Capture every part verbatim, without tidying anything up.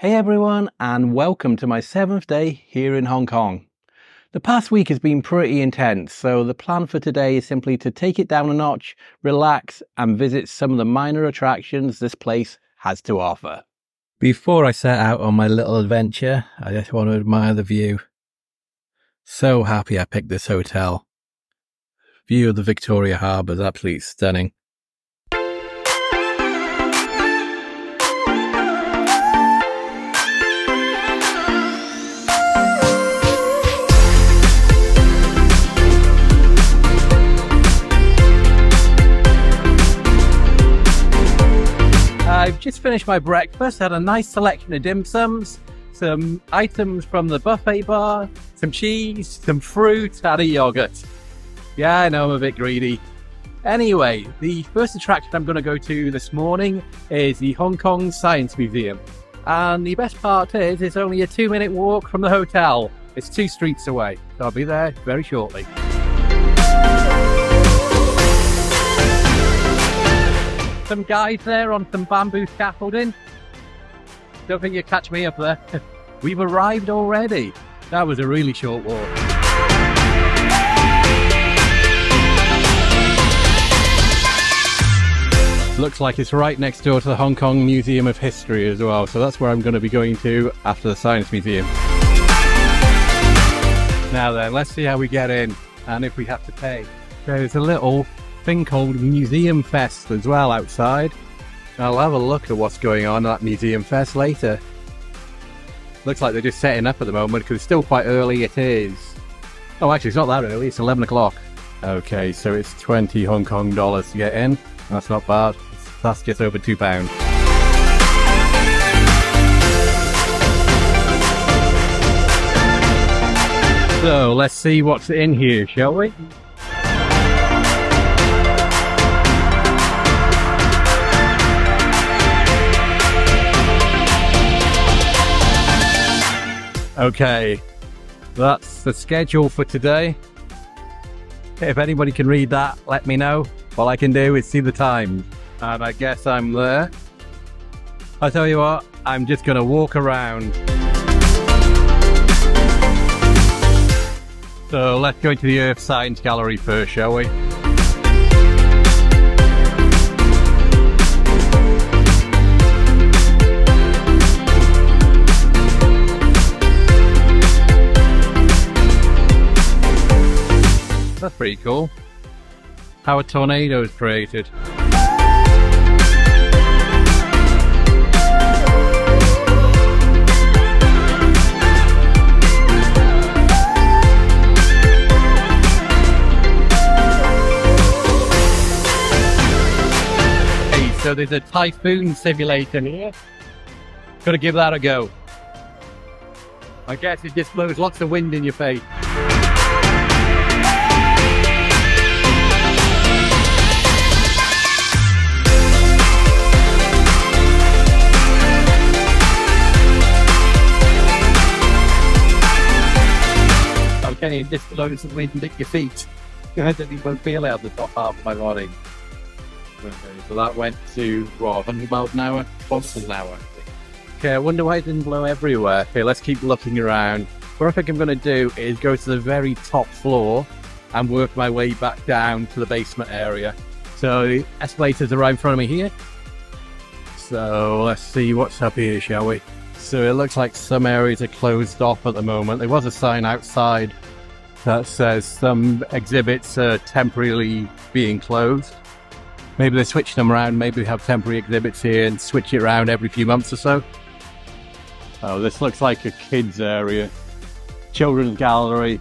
Hey everyone, and welcome to my seventh day here in Hong Kong. The past week has been pretty intense, so the plan for today is simply to take it down a notch, relax, and visit some of the minor attractions this place has to offer. Before I set out on my little adventure, I just want to admire the view. So happy I picked this hotel. View of the Victoria Harbour is absolutely stunning. I've just finished my breakfast, had a nice selection of dim sums, some items from the buffet bar, some cheese, some fruit, and a yogurt. Yeah, I know I'm a bit greedy. Anyway, the first attraction I'm going to go to this morning is the Hong Kong Science Museum. And the best part is it's only a two minute walk from the hotel. It's two streets away, so I'll be there very shortly. Some guys there on some bamboo scaffolding. Don't think you'll catch me up there. We've arrived already. That was a really short walk. Looks like it's right next door to the Hong Kong Museum of History as well, so that's where I'm going to be going to after the Science Museum. Now then, let's see how we get in and if we have to pay. There's a little thing called Museum Fest as well outside. I'll have a look at what's going on at Museum Fest later. Looks like they're just setting up at the moment because it's still quite early. It is. Oh, actually, it's not that early. It's eleven o'clock. Okay, so it's twenty Hong Kong dollars to get in. That's not bad. That's just over two pounds. So let's see what's in here, shall we? Okay, that's the schedule for today. If anybody can read that, let me know. All I can do is see the time, and I guess I'm there. I'll tell you what, I'm just gonna walk around. So let's go to the Earth Science Gallery first, shall we? That's pretty cool. How a tornado is created. Hey, so there's a typhoon simulator here. Gotta give that a go. I guess it just blows lots of wind in your face. Okay, it just blows the wind at your feet. I didn't even feel it on the top half of my body. Okay, so that went to, what, one hundred miles an hour? one hundred miles an hour, I think. Okay, I wonder why it didn't blow everywhere. Okay, let's keep looking around. What I think I'm going to do is go to the very top floor and work my way back down to the basement area. So the escalators are right in front of me here. So let's see what's up here, shall we? So it looks like some areas are closed off at the moment. There was a sign outside that says some exhibits are temporarily being closed. Maybe they switch them around, maybe we have temporary exhibits here and switch it around every few months or so. Oh, this looks like a kids area. Children's gallery.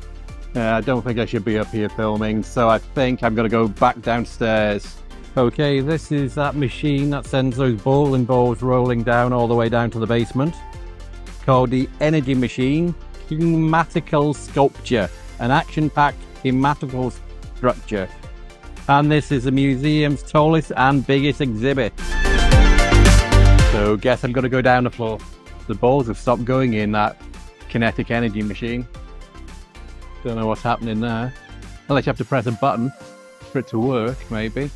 Uh, I don't think I should be up here filming, so I think I'm gonna go back downstairs. Okay, this is that machine that sends those ball and balls rolling down all the way down to the basement. Called the Energy Machine, Kinematical Sculpture, an action-packed kinematical structure. And this is the museum's tallest and biggest exhibit. So guess I'm gonna go down the floor. The balls have stopped going in that kinetic energy machine. Don't know what's happening there. Unless you have to press a button for it to work, maybe.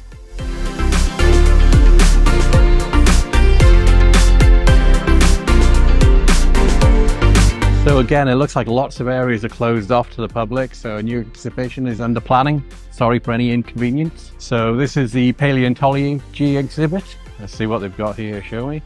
So again, it looks like lots of areas are closed off to the public, so a new exhibition is under planning. Sorry for any inconvenience. So this is the paleontology exhibit. Let's see what they've got here, shall we?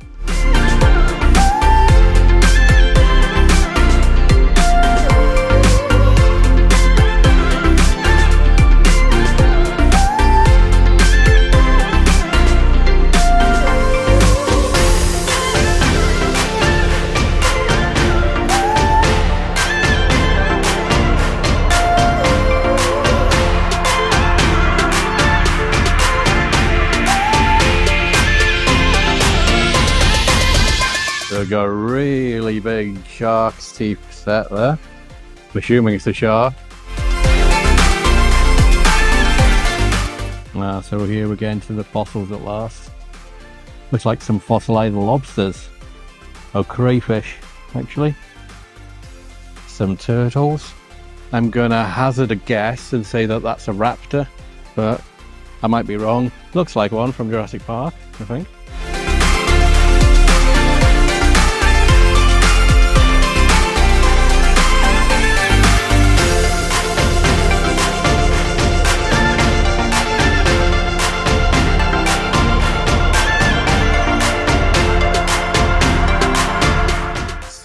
We've got a really big shark's teeth set there. I'm assuming it's a shark. Ah, so here we're getting to the fossils at last. Looks like some fossilized lobsters. Oh, crayfish, actually. Some turtles. I'm gonna hazard a guess and say that that's a raptor, but I might be wrong. Looks like one from Jurassic Park, I think.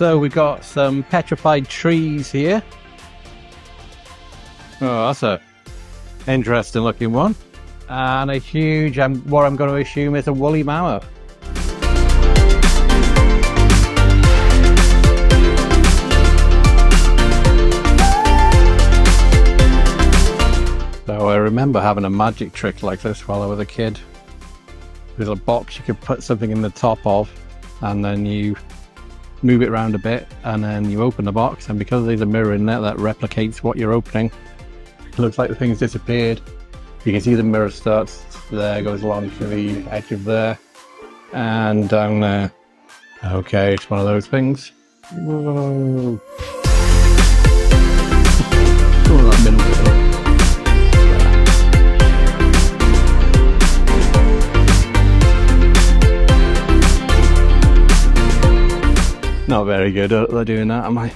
So we've got some petrified trees here. Oh, that's a interesting looking one. And a huge, um, what I'm going to assume is a woolly mammoth. So I remember having a magic trick like this while I was a kid. There's a box you could put something in the top of, and then you move it around a bit, and then you open the box, and because there's a mirror in there that replicates what you're opening, it looks like the thing's disappeared. You can see the mirror starts there, goes along to the edge of there, and down there. Okay, it's one of those things. Whoa. Oh, that middle bit. Not very good at doing that, am I?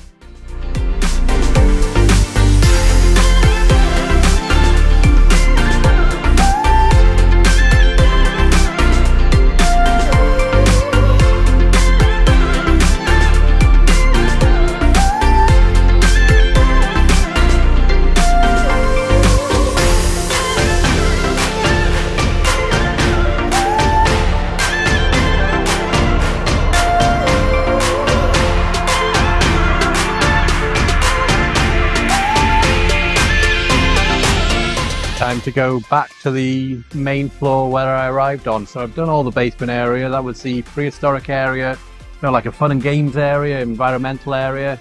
Time to go back to the main floor where I arrived on. So I've done all the basement area. That was the prehistoric area, you know, like a fun and games area, environmental area.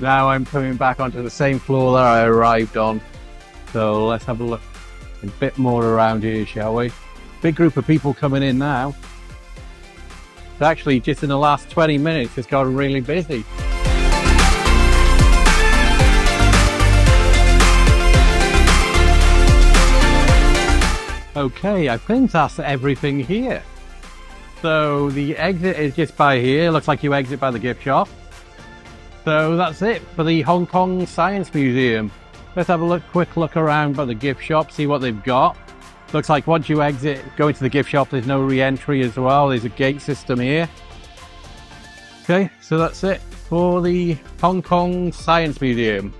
Now I'm coming back onto the same floor that I arrived on. So let's have a look a bit more around here, shall we? Big group of people coming in now. It's actually just in the last twenty minutes, it's gotten really busy. Okay, I think that's everything here. So the exit is just by here. Looks like you exit by the gift shop. So that's it for the Hong Kong Science Museum. Let's have a look, quick look around by the gift shop, see what they've got. Looks like once you exit, go into the gift shop, there's no re-entry as well. There's a gate system here. Okay, so that's it for the Hong Kong Science Museum.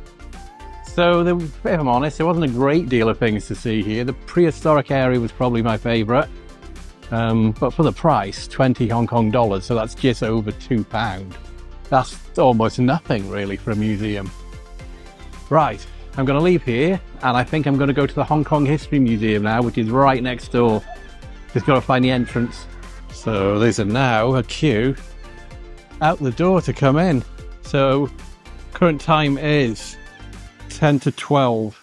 So, there, if I'm honest, there wasn't a great deal of things to see here. The prehistoric area was probably my favourite. Um, but for the price, twenty Hong Kong dollars, so that's just over two pounds. That's almost nothing, really, for a museum. Right, I'm going to leave here, and I think I'm going to go to the Hong Kong History Museum now, which is right next door. Just got to find the entrance. So, there's a now a queue out the door to come in. So, current time is ten to twelve.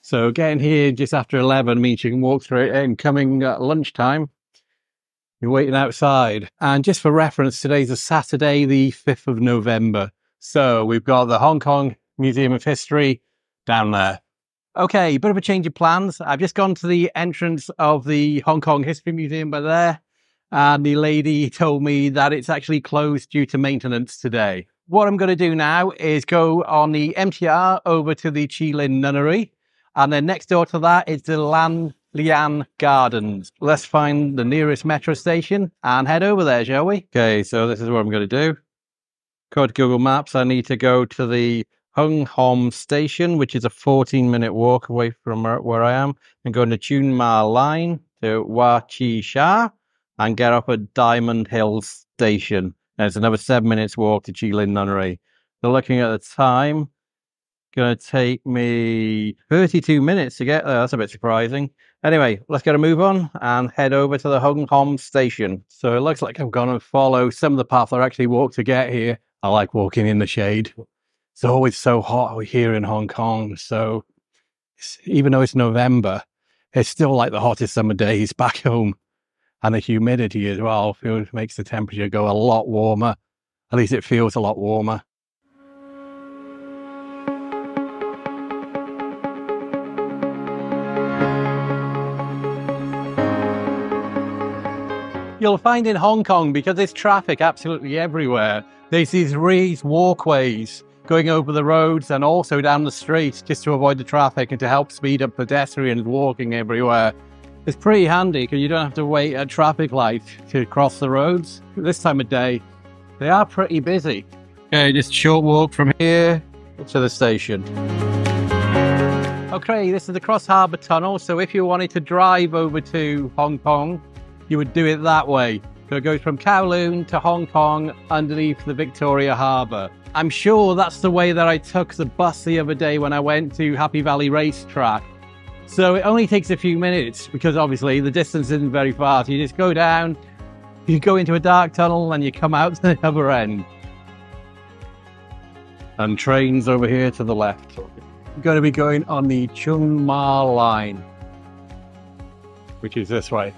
So getting here just after eleven means you can walk through it in. Coming at lunchtime, you're waiting outside. And just for reference, today's a Saturday, the fifth of November. So we've got the Hong Kong Museum of History down there. Okay, bit of a change of plans. I've just gone to the entrance of the Hong Kong History Museum by there, and the lady told me that it's actually closed due to maintenance today. What I'm going to do now is go on the M T R over to the Chi Lin Nunnery, and then next door to that is the Nan Lian Gardens. Let's find the nearest metro station and head over there, shall we? Okay, so this is what I'm going to do. According to Google Maps, I need to go to the Hung Hom Station, which is a fourteen minute walk away from where I am, and go on the Chung Ma Line to Wah Chi Sha and get up at Diamond Hill Station. And it's another seven minutes walk to Chi Lin Nunnery. So looking at the time, going to take me thirty-two minutes to get there. That's a bit surprising. Anyway, let's get a move on and head over to the Hung Hom Station. So it looks like I'm going to follow some of the path I actually walked to get here. I like walking in the shade. It's always so hot here in Hong Kong. So even though it's November, it's still like the hottest summer days back home. And the humidity as well makes the temperature go a lot warmer. At least it feels a lot warmer. You'll find in Hong Kong, because there's traffic absolutely everywhere, there's these raised walkways going over the roads and also down the streets just to avoid the traffic and to help speed up pedestrians walking everywhere. It's pretty handy because you don't have to wait at traffic lights to cross the roads. This time of day, they are pretty busy. Okay, just a short walk from here to the station. Okay, this is the Cross Harbour Tunnel. So if you wanted to drive over to Hong Kong, you would do it that way. So it goes from Kowloon to Hong Kong underneath the Victoria Harbour. I'm sure that's the way that I took the bus the other day when I went to Happy Valley Racetrack. So it only takes a few minutes because obviously the distance isn't very far. So you just go down, you go into a dark tunnel and you come out to the other end. And trains over here to the left. I'm going to be going on the Chung Ma Line, which is this way.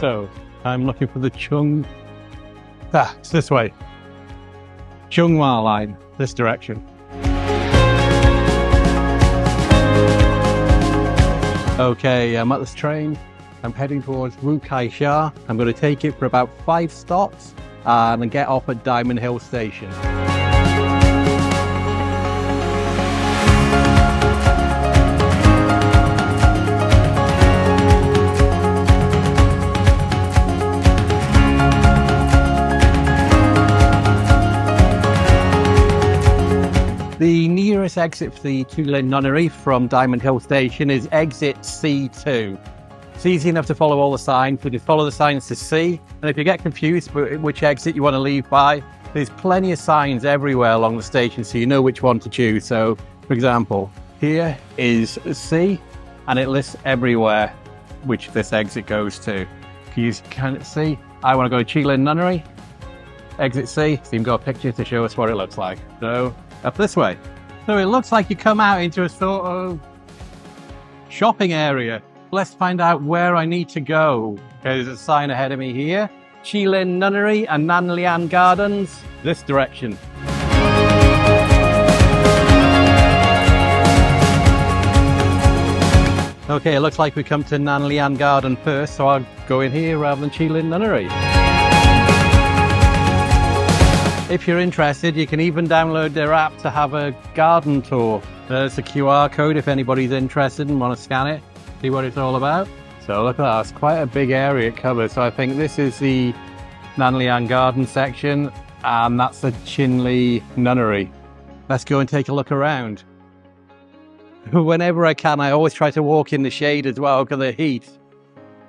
So I'm looking for the Chung... Ah, it's this way. Chung Ma Line, this direction. Okay, I'm at this train. I'm heading towards Wu Kai Sha. I'm going to take it for about five stops and then get off at Diamond Hill Station. The nearest exit for the Chi Lin Nunnery from Diamond Hill Station is exit C two. It's easy enough to follow all the signs, so just follow the signs to C. And if you get confused which exit you want to leave by, there's plenty of signs everywhere along the station, so you know which one to choose. So, for example, here is C, and it lists everywhere which this exit goes to. You can see, I want to go to Chi Lin Nunnery, exit C, so you've got a picture to show us what it looks like. So, up this way. So it looks like you come out into a sort of shopping area. Let's find out where I need to go. Okay, there's a sign ahead of me here. Chi Lin Nunnery and Nan Lian Gardens, this direction. Okay, it looks like we come to Nan Lian Garden first, so I'll go in here rather than Chi Lin Nunnery. If you're interested, you can even download their app to have a garden tour. There's a Q R code if anybody's interested and want to scan it, see what it's all about. So look at that, it's quite a big area it covers. So I think this is the Nan Lian Garden section, and that's the Chi Lin Nunnery. Let's go and take a look around. Whenever I can, I always try to walk in the shade as well because of the heat.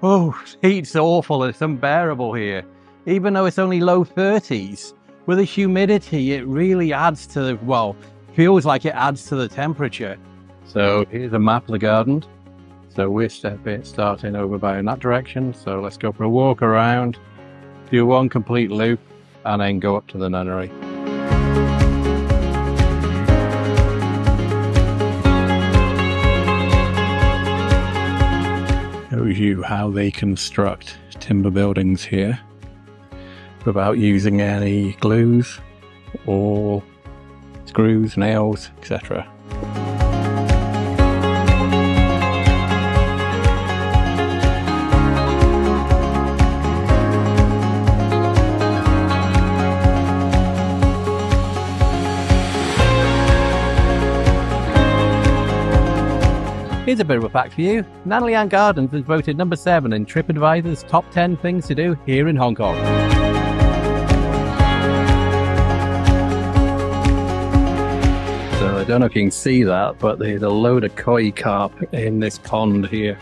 Oh, heat's awful, it's unbearable here. Even though it's only low thirties, with the humidity, it really adds to the, well, feels like it adds to the temperature. So here's a map of the garden. So we're starting over by in that direction. So let's go for a walk around, do one complete loop, and then go up to the nunnery. Shows you how they construct timber buildings here, without using any glues or screws, nails, et cetera. Here's a bit of a fact for you. Nan Lian Garden was voted number seven in TripAdvisor's top ten things to do here in Hong Kong. So I don't know if you can see that, but there's a load of koi carp in this pond here.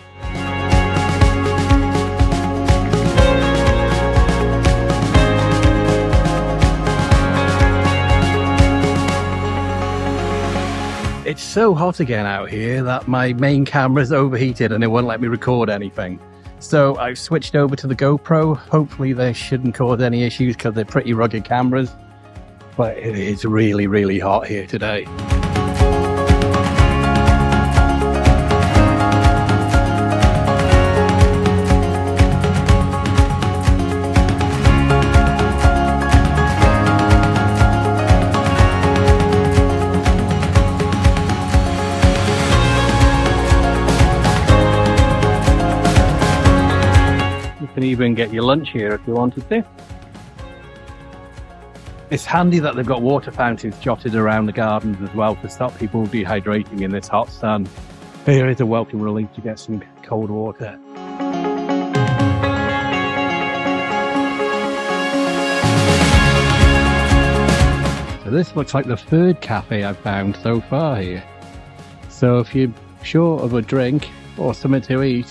It's so hot again out here that my main camera's overheated and it won't let me record anything. So I've switched over to the GoPro. Hopefully they shouldn't cause any issues because they're pretty rugged cameras. But it is really, really hot here today. You can even get your lunch here if you wanted to. It's handy that they've got water fountains jotted around the gardens as well to stop people dehydrating in this hot sun. Here is a welcome relief to get some cold water. So this looks like the third cafe I've found so far here. So if you're short of a drink or something to eat,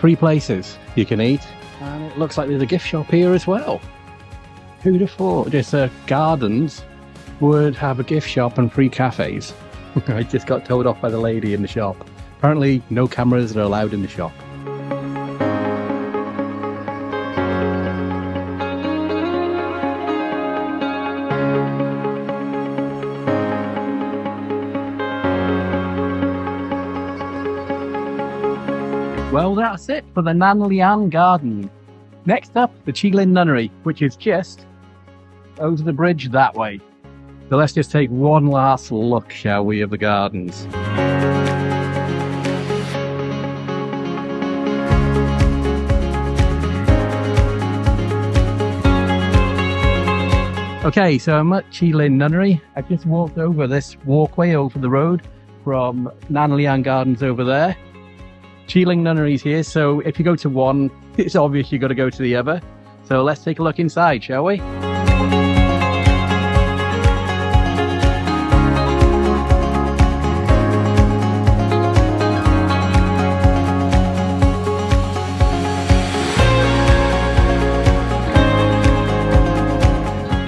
three places you can eat. And it looks like there's a gift shop here as well. Who'd have thought just uh, gardens would have a gift shop and free cafes? I just got told off by the lady in the shop. Apparently no cameras are allowed in the shop. Well, that's it for the Nan Lian Garden. Next up, the Chi Lin Nunnery, which is just over the bridge that way. So let's just take one last look, shall we, of the gardens. Okay, so I'm at Chi Lin Nunnery. I've just walked over this walkway over the road from Nan Lian Gardens over there. Chi Lin Nunnery's here, so if you go to one, it's obvious you've got to go to the other. So let's take a look inside, shall we?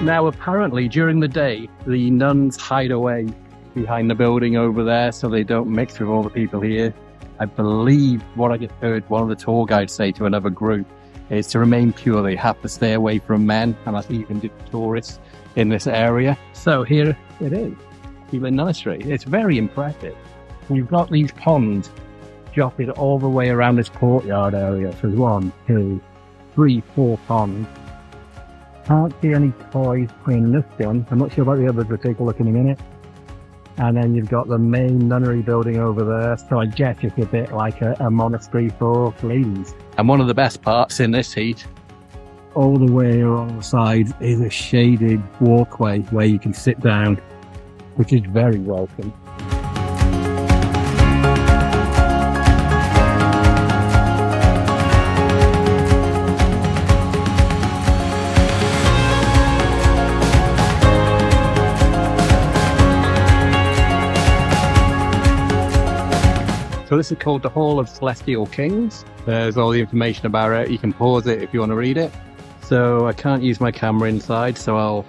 Now apparently during the day, the nuns hide away behind the building over there so they don't mix with all the people here. I believe what I just heard one of the tour guides say to another group is to remain pure. They have to stay away from men, and that's even tourists in this area. So here it is, Chi Lin Nunnery. It's very impressive. You've got these ponds jotted all the way around this courtyard area. So one, two, three, four ponds. Can't see any toys in this one. I'm not sure about the others, but take a look in a minute. And then you've got the main nunnery building over there, so I guess it's a bit like a, a monastery for ladies. And one of the best parts in this heat, all the way along the side is a shaded walkway where you can sit down, which is very welcome. So this is called the Hall of Celestial Kings. There's all the information about it. You can pause it if you want to read it. So I can't use my camera inside, so I'll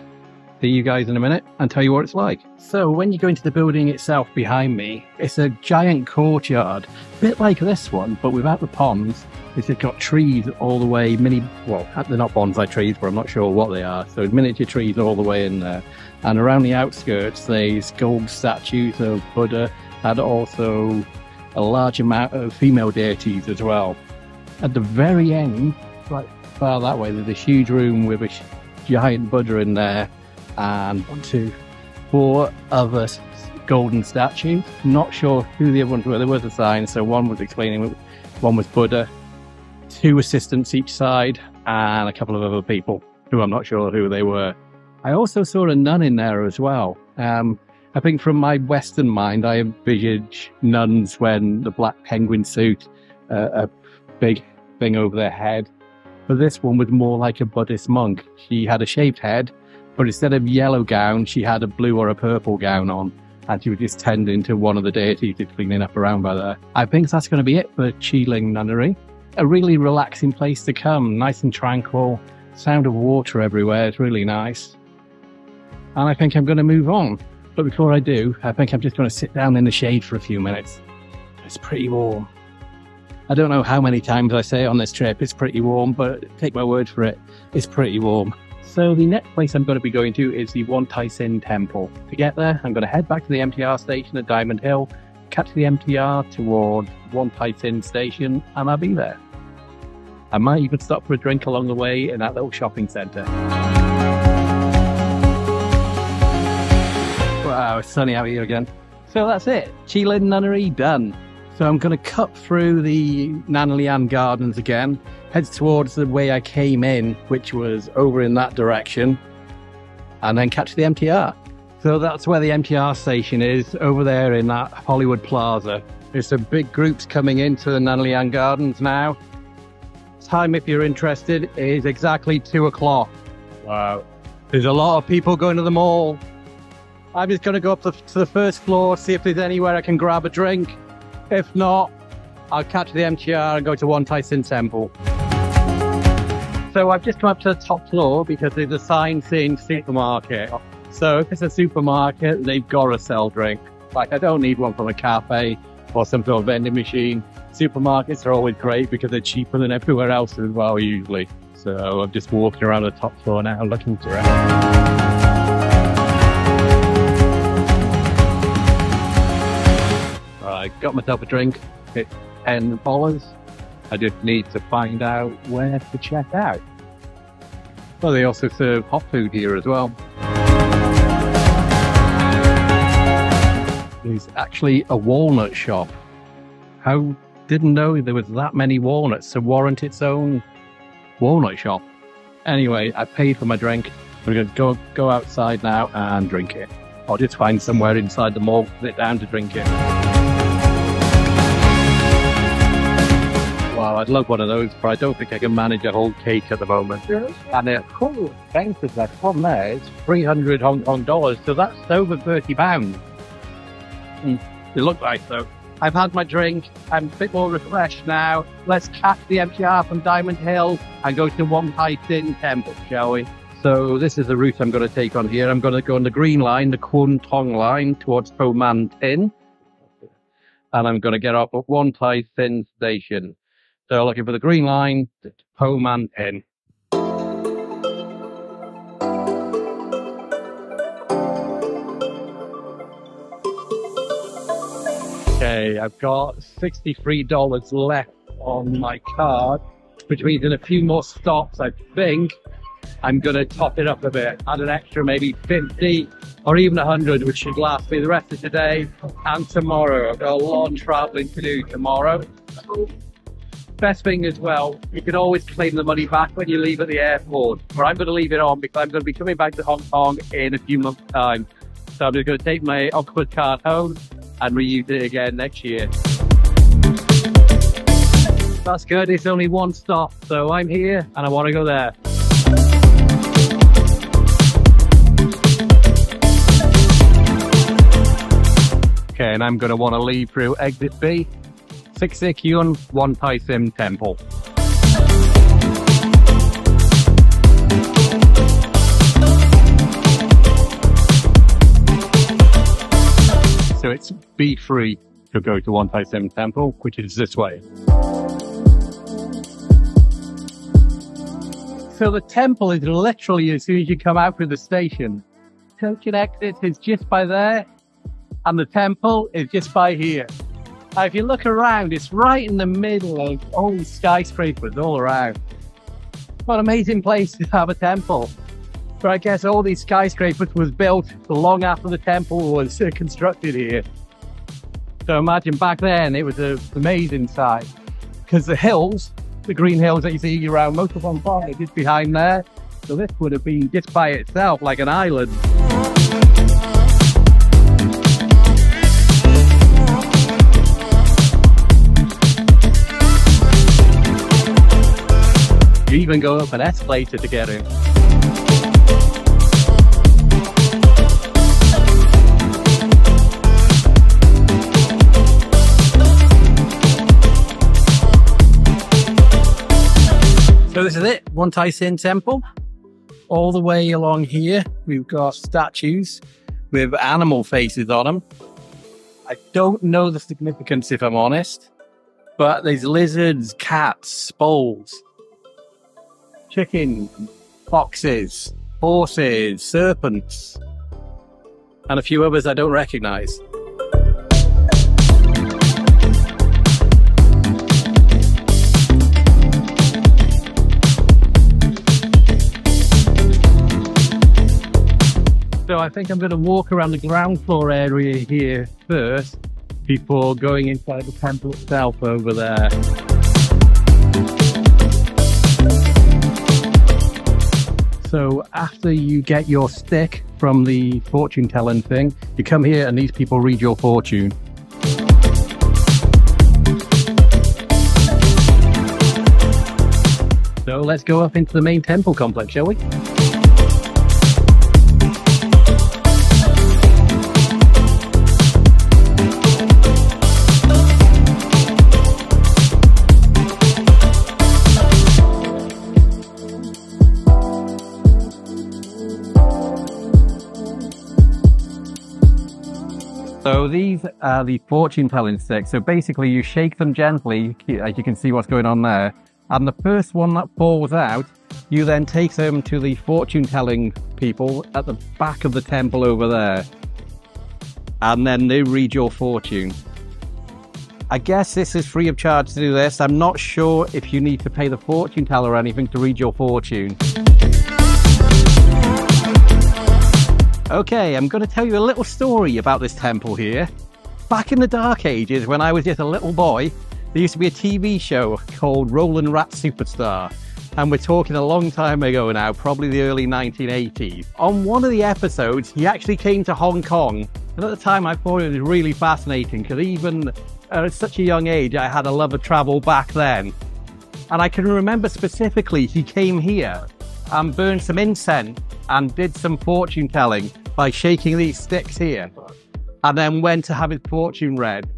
see you guys in a minute and tell you what it's like. So when you go into the building itself behind me, it's a giant courtyard, a bit like this one, but without the ponds. It's just got trees all the way, mini, well, they're not bonsai trees, but I'm not sure what they are. So miniature trees all the way in there. And around the outskirts, there's gold statues of Buddha and also a large amount of female deities as well. At the very end, right far that way, there's a huge room with a giant Buddha in there and one, two, four other golden statues. Not sure who the other ones were. There was a sign, so one was explaining, one was Buddha, two assistants each side, and a couple of other people who I'm not sure who they were. I also saw a nun in there as well. Um, I think from my Western mind, I envisage nuns wearing the black penguin suit, uh, a big thing over their head. But this one was more like a Buddhist monk. She had a shaved head, but instead of yellow gown, she had a blue or a purple gown on. And she was just tending to one of the deities that's cleaning up around by there. I think that's going to be it for Chi Lin Nunnery. A really relaxing place to come, nice and tranquil. Sound of water everywhere, it's really nice. And I think I'm going to move on. But before I do, I think I'm just going to sit down in the shade for a few minutes. It's pretty warm. I don't know how many times I say it on this trip, it's pretty warm, but take my word for it, it's pretty warm. So the next place I'm going to be going to is the Wong Tai Sin Temple. To get there, I'm going to head back to the M T R station at Diamond Hill, catch the M T R toward Wong Tai Sin Station, and I'll be there. I might even stop for a drink along the way in that little shopping centre. Wow, it's sunny out here again. So that's it, Chi Lin Nunnery done. So I'm going to cut through the Nan Lian Gardens again, head towards the way I came in, which was over in that direction, and then catch the M T R. So that's where the M T R station is, over there in that Hollywood Plaza. There's some big groups coming into the Nan Lian Gardens now. Time, if you're interested, is exactly two o'clock. Wow. There's a lot of people going to the mall. I'm just going to go up the, to the first floor, see if there's anywhere I can grab a drink. If not, I'll catch the M T R and go to Wong Tai Sin Temple. So I've just come up to the top floor because there's a sign saying supermarket. So if it's a supermarket, they've got to sell drinks. Like, I don't need one from a cafe or some sort of vending machine. Supermarkets are always great because they're cheaper than everywhere else as well, usually. So I'm just walking around the top floor now, looking around. I got myself a drink, it's ten dollars. I just need to find out where to check out. Well, they also serve hot food here as well. There's actually a walnut shop. I didn't know there was that many walnuts to warrant its own walnut shop. Anyway, I paid for my drink. We're going to go, go outside now and drink it. I'll just find somewhere inside the mall, sit down to drink it. Wow, I'd love one of those, but I don't think I can manage a whole cake at the moment. Really? And the cool thing is that one there is three hundred Hong Kong dollars, so that's over thirty pounds. Mm, they look nice though. I've had my drink, I'm a bit more refreshed now. Let's catch the M T R from Diamond Hill and go to Wong Tai Sin Temple, shall we? So this is the route I'm going to take on here. I'm going to go on the green line, the Kwun Tong line, towards Ho Man Tin. And I'm going to get up at Wong Tai Sin Station. So looking for the green line, Ho Man Tin. Okay, I've got sixty-three dollars left on my card, which means in a few more stops, I think, I'm going to top it up a bit, add an extra maybe fifty or even a hundred, which should last me the rest of today and tomorrow. I've got a lot of travelling to do tomorrow. Best thing as well, you can always claim the money back when you leave at the airport. But I'm going to leave it on because I'm going to be coming back to Hong Kong in a few months' time. So I'm just going to take my Octopus card home and reuse it again next year. That's good, it's only one stop. So I'm here and I want to go there. Okay, and I'm going to want to leave through exit B, six six Yun, Wong Tai Sin Temple. So it's B three to go to Wong Tai Sin Temple, which is this way. So the temple is literally as soon as you come out through the station. Token exit is just by there. And the temple is just by here. Now, if you look around, it's right in the middle of all the skyscrapers all around. What an amazing place to have a temple. But I guess all these skyscrapers was built long after the temple was uh, constructed here. So imagine back then it was an amazing sight. Because the hills, the green hills that you see around most of Hong Kong, are just behind there. So this would have been just by itself, like an island. even go up an escalator to get in. So this is it, Wong Tai Sin Temple. All the way along here, we've got statues with animal faces on them. I don't know the significance, if I'm honest, but there's lizards, cats, bulls, chickens, foxes, horses, serpents, and a few others I don't recognize. So I think I'm going to walk around the ground floor area here first before going inside the temple itself over there. So after you get your stick from the fortune telling thing, you come here and these people read your fortune. So let's go up into the main temple complex, shall we? So these are the fortune telling sticks. So basically you shake them gently, as you can see what's going on there. And the first one that falls out, you then take them to the fortune telling people at the back of the temple over there. And then they read your fortune. I guess this is free of charge to do this. I'm not sure if you need to pay the fortune teller or anything to read your fortune. Okay, I'm going to tell you a little story about this temple here. Back in the dark ages, when I was just a little boy, there used to be a T V show called Roland Rat Superstar. And we're talking a long time ago now, probably the early nineteen eighties. On one of the episodes, he actually came to Hong Kong. And at the time, I thought it was really fascinating, because even at such a young age, I had a love of travel back then. And I can remember specifically, he came here and burned some incense and did some fortune telling by shaking these sticks here, and then went to have his fortune read.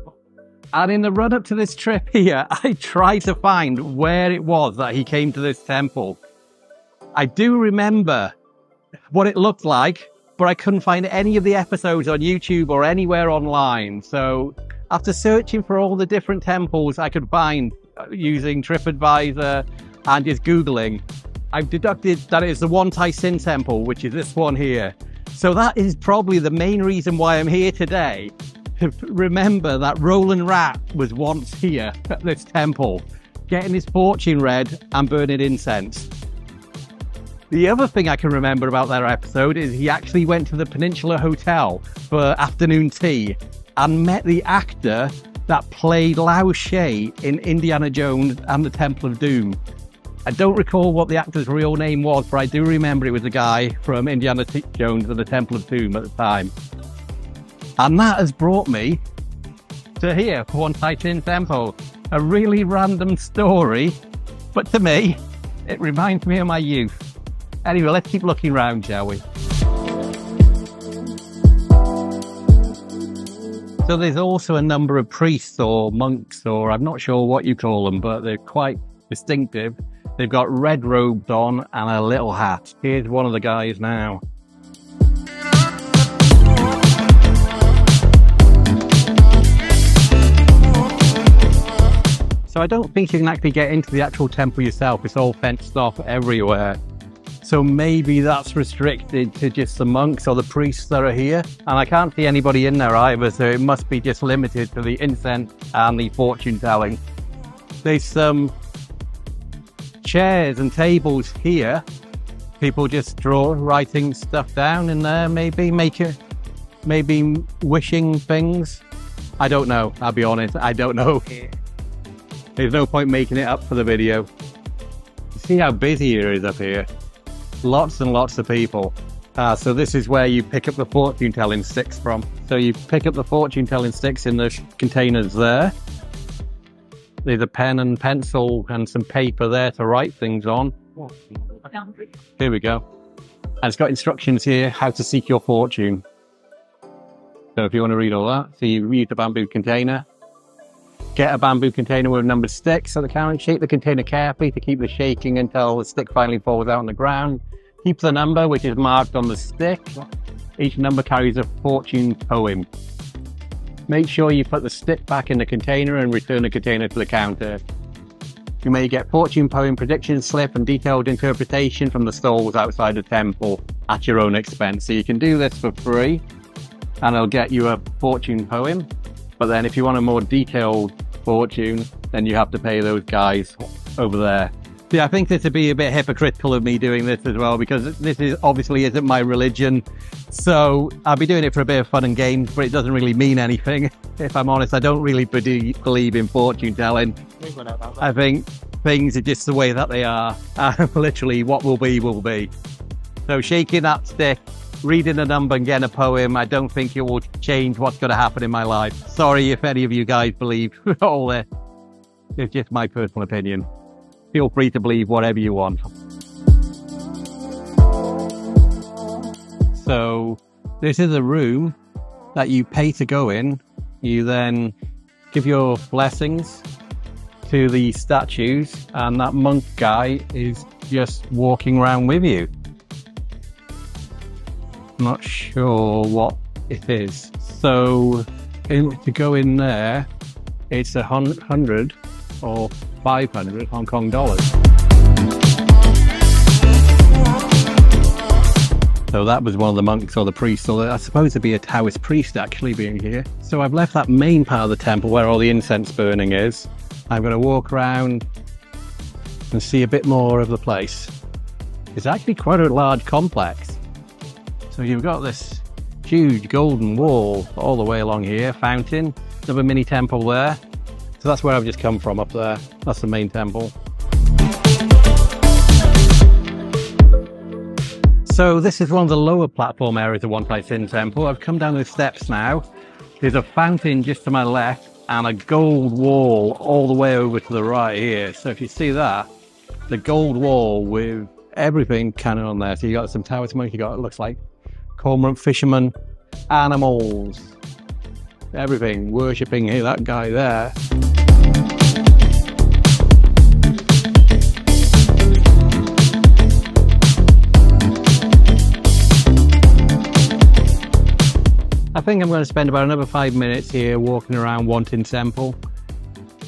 And in the run up to this trip here, I tried to find where it was that he came to this temple. I do remember what it looked like, but I couldn't find any of the episodes on YouTube or anywhere online. So after searching for all the different temples I could find using TripAdvisor and just Googling, I've deducted that it is the Wong Tai Sin Temple, which is this one here. So that is probably the main reason why I'm here today. Remember that Roland Rat was once here at this temple, getting his fortune read and burning incense. The other thing I can remember about that episode is he actually went to the Peninsula Hotel for afternoon tea and met the actor that played Lao She in Indiana Jones and the Temple of Doom. I don't recall what the actor's real name was, but I do remember it was a guy from Indiana Jones and the Temple of Doom at the time. And that has brought me to here, Wong Tai Sin Temple. A really random story, but to me, it reminds me of my youth. Anyway, let's keep looking around, shall we? So there's also a number of priests or monks, or I'm not sure what you call them, but they're quite distinctive. They've got red robes on and a little hat. Here's one of the guys now. So I don't think you can actually get into the actual temple yourself. It's all fenced off everywhere. So maybe that's restricted to just the monks or the priests that are here. And I can't see anybody in there either, so it must be just limited to the incense and the fortune telling. There's some chairs and tables here, people just draw, writing stuff down in there, maybe make it, maybe wishing things. I don't know, I'll be honest, I don't know. There's no point making it up for the video. You see how busy it is up here, lots and lots of people. Uh, so this is where you pick up the fortune telling sticks from. So you pick up the fortune telling sticks in the containers there. There's a pen and pencil and some paper there to write things on. Here we go. And it's got instructions here, how to seek your fortune. So if you want to read all that, so you read the bamboo container. Get a bamboo container with numbered sticks at the counter. Shake the container carefully to keep the shaking until the stick finally falls out on the ground. Keep the number, which is marked on the stick. Each number carries a fortune poem. Make sure you put the stick back in the container and return the container to the counter. You may get fortune poem prediction slip and detailed interpretation from the stalls outside the temple at your own expense. So you can do this for free and it'll get you a fortune poem. But then if you want a more detailed fortune, then you have to pay those guys over there. See, I think this would be a bit hypocritical of me doing this as well, because this is obviously isn't my religion. So I'll be doing it for a bit of fun and games, but it doesn't really mean anything. If I'm honest, I don't really believe in fortune telling. I think things are just the way that they are. Uh, literally, what will be, will be. So shaking that stick, reading a number and getting a poem, I don't think it will change what's going to happen in my life. Sorry if any of you guys believe all this. It's just my personal opinion. Feel free to believe whatever you want. So this is a room that you pay to go in. You then give your blessings to the statues, and that monk guy is just walking around with you. Not sure what it is. So in, to go in there, it's a hundred or five hundred Hong Kong dollars. So that was one of the monks or the priests, or I suppose it'd be a Taoist priest actually being here. So I've left that main part of the temple where all the incense burning is. I'm going to walk around and see a bit more of the place. It's actually quite a large complex. So you've got this huge golden wall all the way along here, fountain, another mini temple there. So that's where I've just come from up there. That's the main temple. So this is one of the lower platform areas of Wong Tai Sin Temple. I've come down those steps now. There's a fountain just to my left and a gold wall all the way over to the right here. So if you see that, the gold wall with everything kind of on there. So you got some Taoist monk, you got, it looks like, cormorant fishermen, animals, everything, worshipping here, that guy there. I think I'm going to spend about another five minutes here walking around Wong Tai Sin Temple.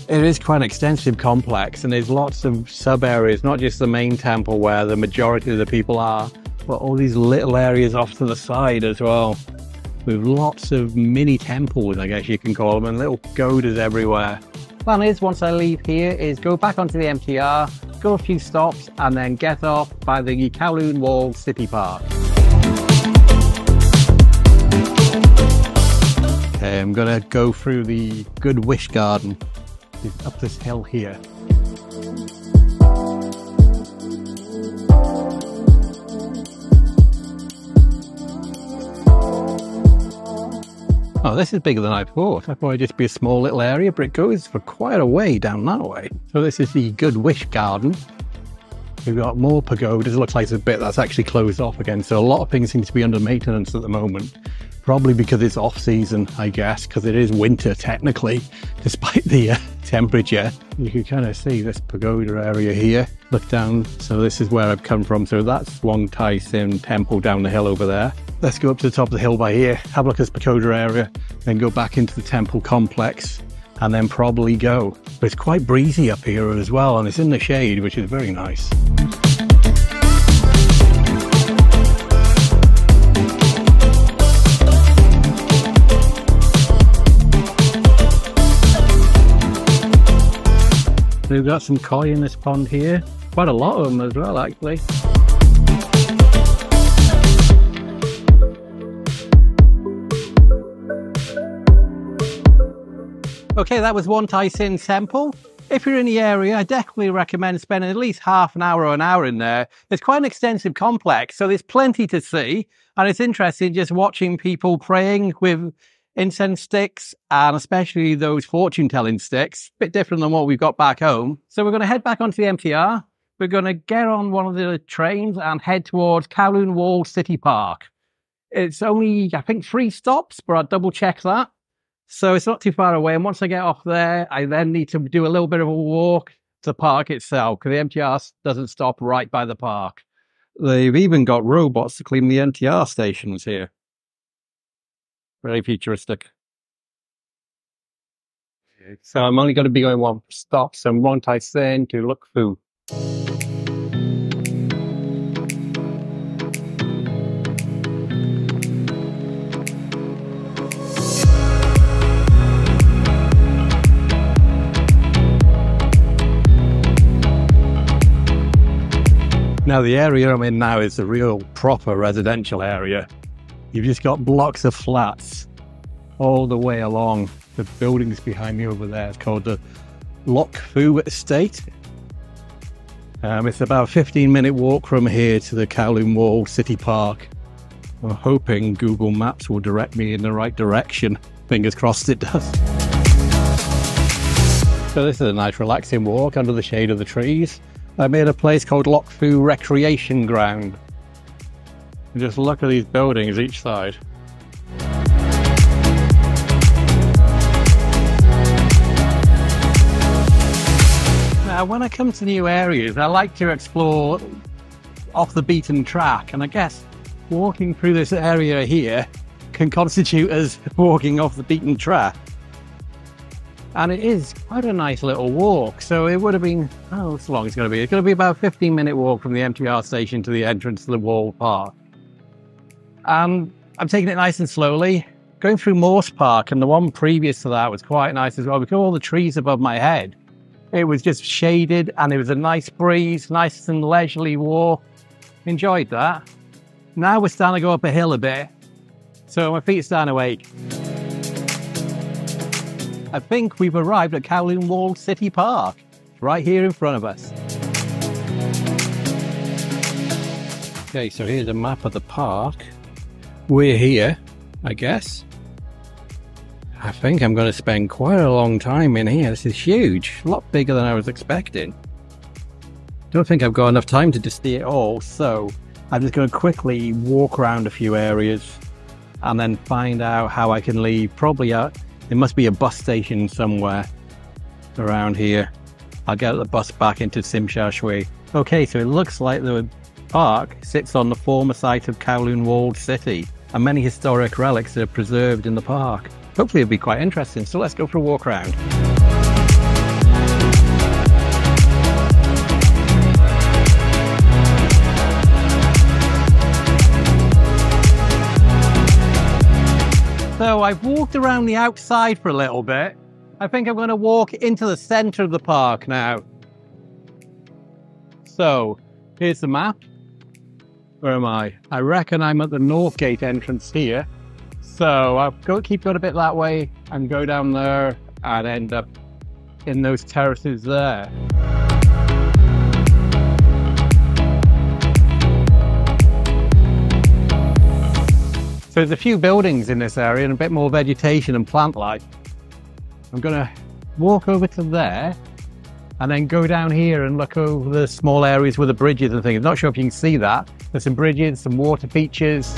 It is quite an extensive complex and there's lots of sub areas, not just the main temple where the majority of the people are, but all these little areas off to the side as well, with lots of mini temples, I guess you can call them, and little godas everywhere. Plan is, once I leave here, is go back onto the M T R, go a few stops, and then get off by the Kowloon Walled City Park. Okay, I'm gonna go through the Good Wish Garden, it's up this hill here. Oh, this is bigger than I thought. I thought it'd just be a small little area, but it goes for quite a way down that way. So this is the Good Wish Garden. We've got more pagodas. It looks like it's a bit that's actually closed off again. So a lot of things seem to be under maintenance at the moment. Probably because it's off season, I guess, because it is winter technically, despite the uh, temperature. You can kind of see this pagoda area here. Look down. So this is where I've come from. So that's Wong Tai Sin Temple down the hill over there. Let's go up to the top of the hill by here, have a look at this pagoda area, then go back into the temple complex and then probably go. But it's quite breezy up here as well, and it's in the shade, which is very nice. We've got some koi in this pond here, quite a lot of them as well actually. Okay, that was Wong Tai Sin Temple. If you're in the area, I definitely recommend spending at least half an hour or an hour in there. It's quite an extensive complex, so there's plenty to see. And it's interesting just watching people praying with incense sticks, and especially those fortune-telling sticks. A bit different than what we've got back home. So we're going to head back onto the M T R, we're going to get on one of the trains and head towards Kowloon Walled City Park. It's only, I think, three stops, but I'll double check that. So it's not too far away. And once I get off there, I then need to do a little bit of a walk to the park itself, because the M T R doesn't stop right by the park. They've even got robots to clean the M T R stations here. Very futuristic. So I'm only going to be going one stop, so I'm Wong Tai Sin to look through. Now the area I'm in now is the real proper residential area. You've just got blocks of flats all the way along. The buildings behind me over there is called the Lok Fu Estate. Um, it's about a fifteen minute walk from here to the Kowloon Walled City Park. I'm hoping Google Maps will direct me in the right direction. Fingers crossed it does. So this is a nice relaxing walk under the shade of the trees. I'm in a place called Lok Fu Recreation Ground. And just look at these buildings each side. Now, when I come to new areas, I like to explore off the beaten track. And I guess walking through this area here can constitute as walking off the beaten track. And it is quite a nice little walk, so it would have been, oh, how long it's going to be? It's going to be about a fifteen minute walk from the M T R station to the entrance to the walled park. And I'm taking it nice and slowly. Going through Morse Park, and the one previous to that was quite nice as well, because all the trees above my head, it was just shaded, and it was a nice breeze, nice and leisurely walk. Enjoyed that. Now we're starting to go up a hill a bit, so my feet are starting to ache. I think we've arrived at Kowloon Walled City Park, right here in front of us. Okay, so here's a map of the park. We're here, I guess. I think I'm going to spend quite a long time in here. This is huge, a lot bigger than I was expecting. Don't think I've got enough time to just see it all, so I'm just going to quickly walk around a few areas and then find out how I can leave, probably out. There must be a bus station somewhere around here. I'll get the bus back into Tsim Sha Tsui. Okay, so it looks like the park sits on the former site of Kowloon Walled City, and many historic relics are preserved in the park. Hopefully it'll be quite interesting, so let's go for a walk around. So I've walked around the outside for a little bit. I think I'm going to walk into the centre of the park now. So here's the map. Where am I? I reckon I'm at the North Gate entrance here. So I'll go, keep going a bit that way and go down there and end up in those terraces there. So there's a few buildings in this area and a bit more vegetation and plant life. I'm going to walk over to there and then go down here and look over the small areas with the bridges and things. I'm not sure if you can see that. There's some bridges, some water features.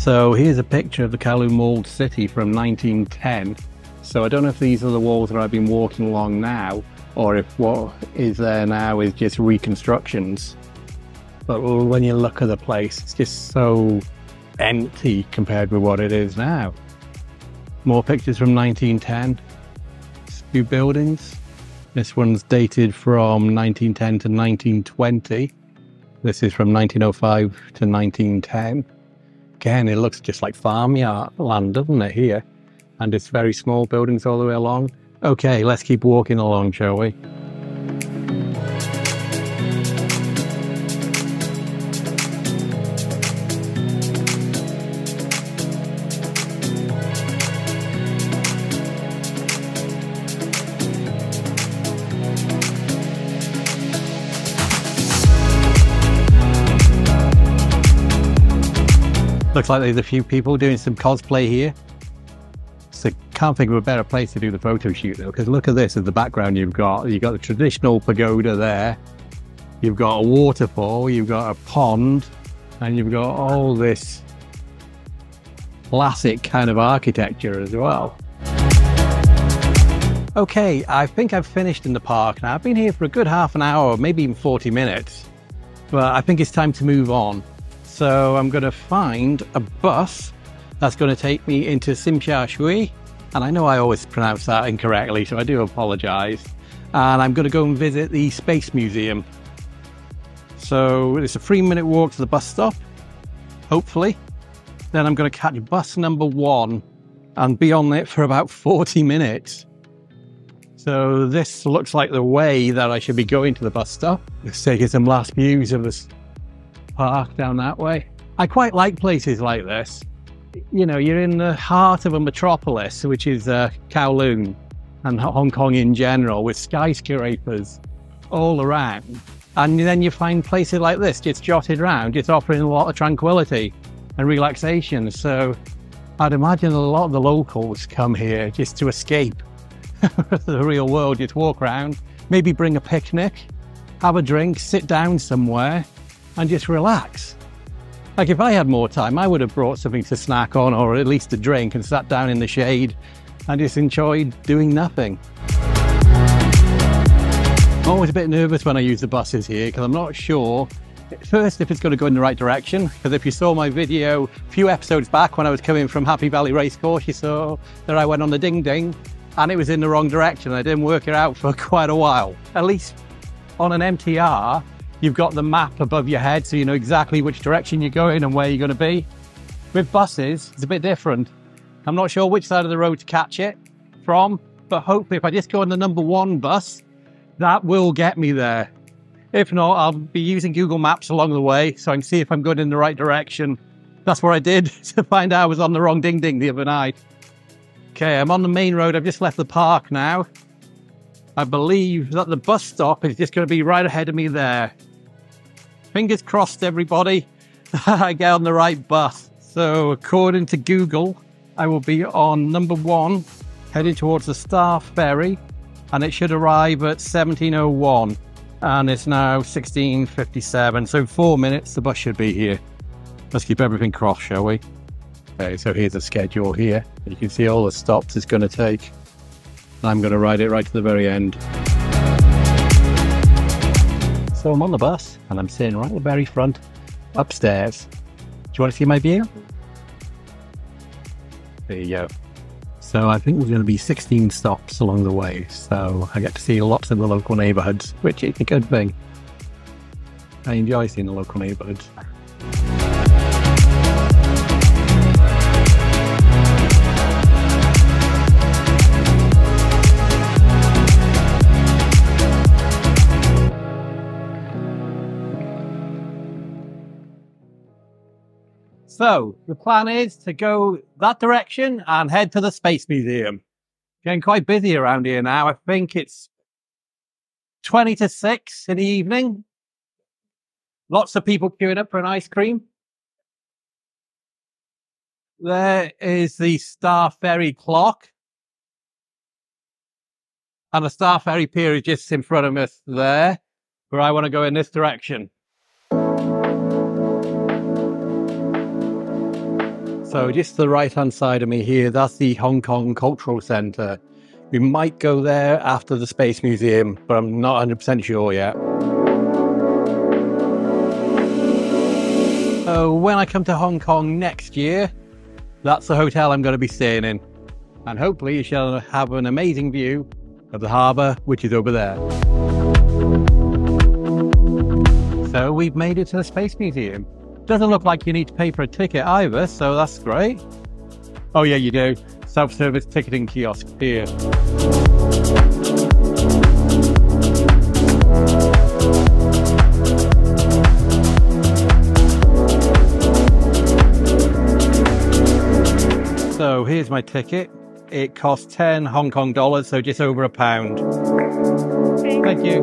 So here's a picture of the Kowloon Walled City from nineteen ten. So I don't know if these are the walls that I've been walking along now, or if what is there now is just reconstructions. But when you look at the place, it's just so empty compared with what it is now. More pictures from nineteen ten. A few buildings. This one's dated from nineteen ten to nineteen twenty. This is from nineteen oh five to nineteen ten. Again, it looks just like farmyard land, doesn't it, here? And it's very small buildings all the way along. Okay, let's keep walking along, shall we? Looks like there's a few people doing some cosplay here. So can't think of a better place to do the photo shoot though, because look at this in the background. You've got, you've got the traditional pagoda there. You've got a waterfall, you've got a pond, and you've got all this classic kind of architecture as well. Okay, I think I've finished in the park now. I've been here for a good half an hour, maybe even forty minutes, but I think it's time to move on. So I'm going to find a bus that's going to take me into Tsim Sha Tsui, and I know I always pronounce that incorrectly, so I do apologise. And I'm going to go and visit the Space Museum. So it's a three minute walk to the bus stop, hopefully. Then I'm going to catch bus number one and be on it for about forty minutes. So this looks like the way that I should be going to the bus stop. Let's take some last views of this park down that way. I quite like places like this. You know, you're in the heart of a metropolis, which is uh, Kowloon and Hong Kong in general, with skyscrapers all around. And then you find places like this, just jotted around, just offering a lot of tranquility and relaxation. So I'd imagine a lot of the locals come here just to escape the real world, just walk around, maybe bring a picnic, have a drink, sit down somewhere and just relax. Like if I had more time, I would have brought something to snack on or at least a drink and sat down in the shade and just enjoyed doing nothing. I'm always a bit nervous when I use the buses here because I'm not sure at first if it's going to go in the right direction, because if you saw my video a few episodes back when I was coming from Happy Valley Racecourse, you saw that I went on the ding ding and it was in the wrong direction. I didn't work it out for quite a while. At least on an M T R, you've got the map above your head so you know exactly which direction you're going and where you're going to be. With buses, it's a bit different. I'm not sure which side of the road to catch it from, but hopefully if I just go on the number one bus, that will get me there. If not, I'll be using Google Maps along the way so I can see if I'm going in the right direction. That's what I did to find out I was on the wrong ding ding the other night. Okay, I'm on the main road. I've just left the park now. I believe that the bus stop is just going to be right ahead of me there. Fingers crossed, everybody, I get on the right bus. So according to Google, I will be on number one, heading towards the Star Ferry, and it should arrive at seventeen oh one, and it's now sixteen fifty-seven, so in four minutes the bus should be here. Let's keep everything crossed, shall we? Okay, so here's the schedule here. You can see all the stops it's going to take. I'm going to ride it right to the very end. So I'm on the bus, and I'm sitting right at the very front, upstairs. Do you want to see my view? There you go. So I think we're going to be sixteen stops along the way, so I get to see lots of the local neighbourhoods, which is a good thing. I enjoy seeing the local neighbourhoods. So the plan is to go that direction and head to the Space Museum. Getting quite busy around here now. I think it's twenty to six in the evening. Lots of people queuing up for an ice cream. There is the Star Ferry clock. And the Star Ferry pier is just in front of us there, where I want to go in this direction. So just to the right-hand side of me here, that's the Hong Kong Cultural Centre. We might go there after the Space Museum, but I'm not one hundred percent sure yet. So when I come to Hong Kong next year, that's the hotel I'm going to be staying in. And hopefully you shall have an amazing view of the harbour, which is over there. So we've made it to the Space Museum. Doesn't look like you need to pay for a ticket either, so that's great. Oh yeah, you do. Self-service ticketing kiosk here. So here's my ticket. It costs ten Hong Kong dollars, so just over a pound. meeting. Thank you.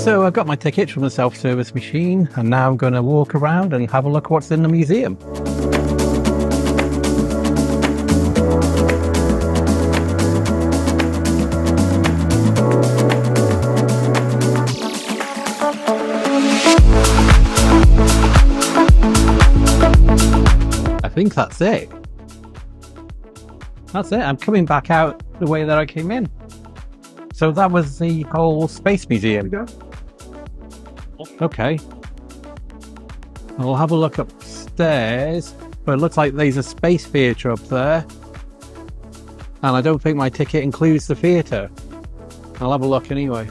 So I've got my tickets from the self-service machine, and now I'm going to walk around and have a look at what's in the museum. I think that's it. That's it. I'm coming back out the way that I came in. So that was the whole Space Museum. Okay. I'll have a look upstairs, but it looks like there's a Space Theatre up there. And I don't think my ticket includes the theatre. I'll have a look anyway.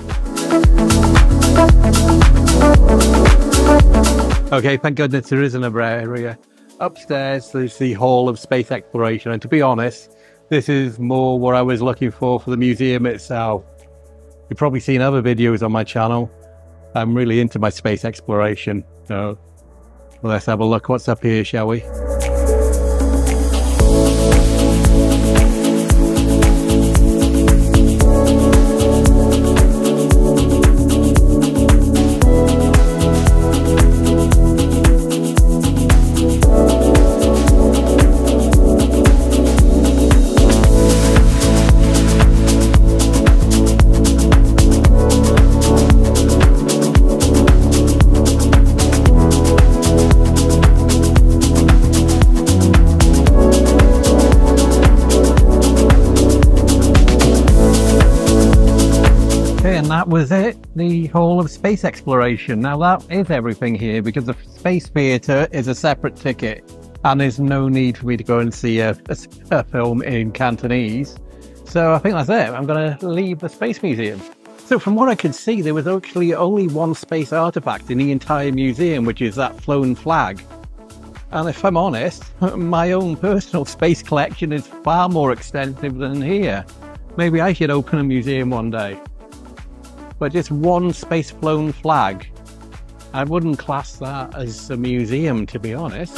Okay, thank goodness there is an area. Upstairs there's the Hall of Space Exploration, and to be honest, this is more what I was looking for for the museum itself. You've probably seen other videos on my channel. I'm really into my space exploration, so let's have a look what's up here, shall we? That was it, the Hall of Space Exploration. Now that is everything here, because the Space Theatre is a separate ticket and there's no need for me to go and see a, a, a film in Cantonese. So I think that's it. I'm going to leave the Space Museum. So from what I could see, there was actually only one space artifact in the entire museum, which is that flown flag. And if I'm honest, my own personal space collection is far more extensive than here. Maybe I should open a museum one day. But just one space flown flag, I wouldn't class that as a museum, to be honest.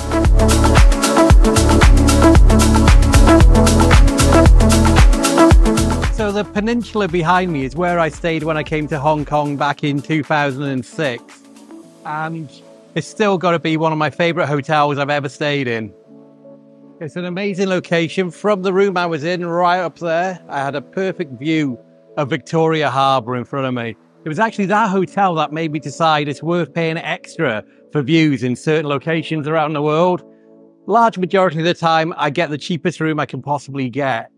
So the peninsula behind me is where I stayed when I came to Hong Kong back in two thousand six, and it's still got to be one of my favourite hotels I've ever stayed in. It's an amazing location. From the room I was in right up there, I had a perfect view of Victoria Harbour in front of me. It was actually that hotel that made me decide it's worth paying extra for views in certain locations around the world. Large majority of the time, I get the cheapest room I can possibly get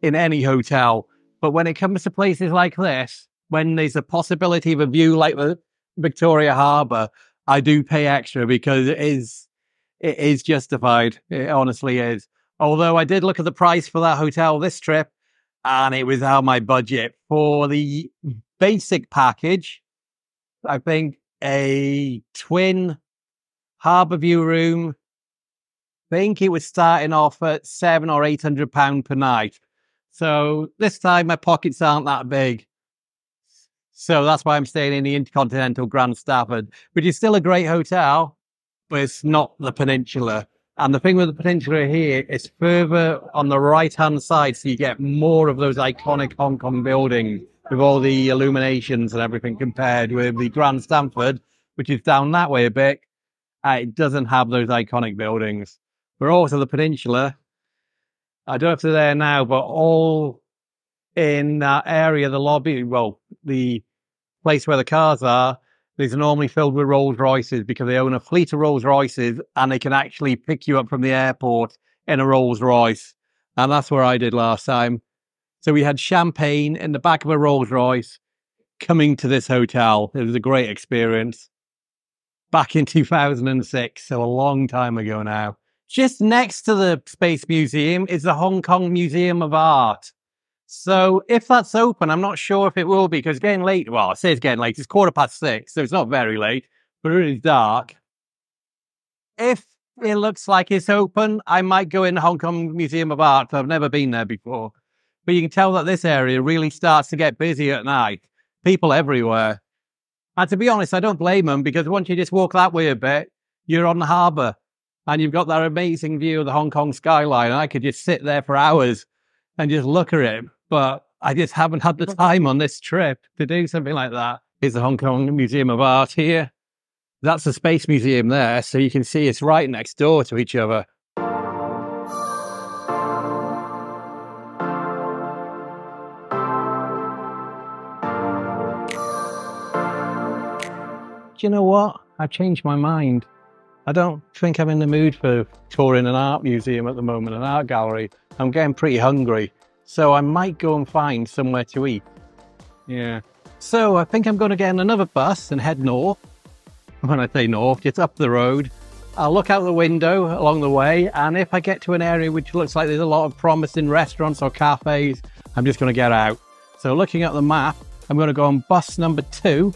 in any hotel. But when it comes to places like this, when there's a possibility of a view like the Victoria Harbour, I do pay extra because it is, it is justified. It honestly is. Although I did look at the price for that hotel this trip, and it was out my budget. For the basic package, I think a twin harbour view room, I think it was starting off at seven or eight hundred pounds per night. So this time my pockets aren't that big. So that's why I'm staying in the Intercontinental Grand Stafford, which is still a great hotel, but it's not the Peninsula. And the thing with the Peninsula here is further on the right-hand side, so you get more of those iconic Hong Kong buildings with all the illuminations and everything, compared with the Grand Stafford, which is down that way a bit. Uh, it doesn't have those iconic buildings. But also the Peninsula, I don't know if they're there now, but all in that area, the lobby, well, the place where the cars are, these are normally filled with Rolls Royces because they own a fleet of Rolls Royces, and they can actually pick you up from the airport in a Rolls Royce. And that's where I did last time. So we had champagne in the back of a Rolls Royce coming to this hotel. It was a great experience back in two thousand six. So a long time ago now. Just next to the Space Museum is the Hong Kong Museum of Art. So if that's open, I'm not sure if it will be, because it's getting late. Well, I say it's getting late. It's quarter past six, so it's not very late, but it is dark. If it looks like it's open, I might go in the Hong Kong Museum of Art. I've never been there before. But you can tell that this area really starts to get busy at night. People everywhere. And to be honest, I don't blame them, because once you just walk that way a bit, you're on the harbour and you've got that amazing view of the Hong Kong skyline. And I could just sit there for hours and just look at it. But I just haven't had the time on this trip to do something like that. Here's the Hong Kong Museum of Art here. That's the Space Museum there. So you can see it's right next door to each other. Do you know what? I've changed my mind. I don't think I'm in the mood for touring an art museum at the moment, an art gallery. I'm getting pretty hungry, so I might go and find somewhere to eat. Yeah. So I think I'm going to get in another bus and head north. When I say north, just up the road. I'll look out the window along the way, and if I get to an area which looks like there's a lot of promising restaurants or cafes, I'm just going to get out. So looking at the map, I'm going to go on bus number two,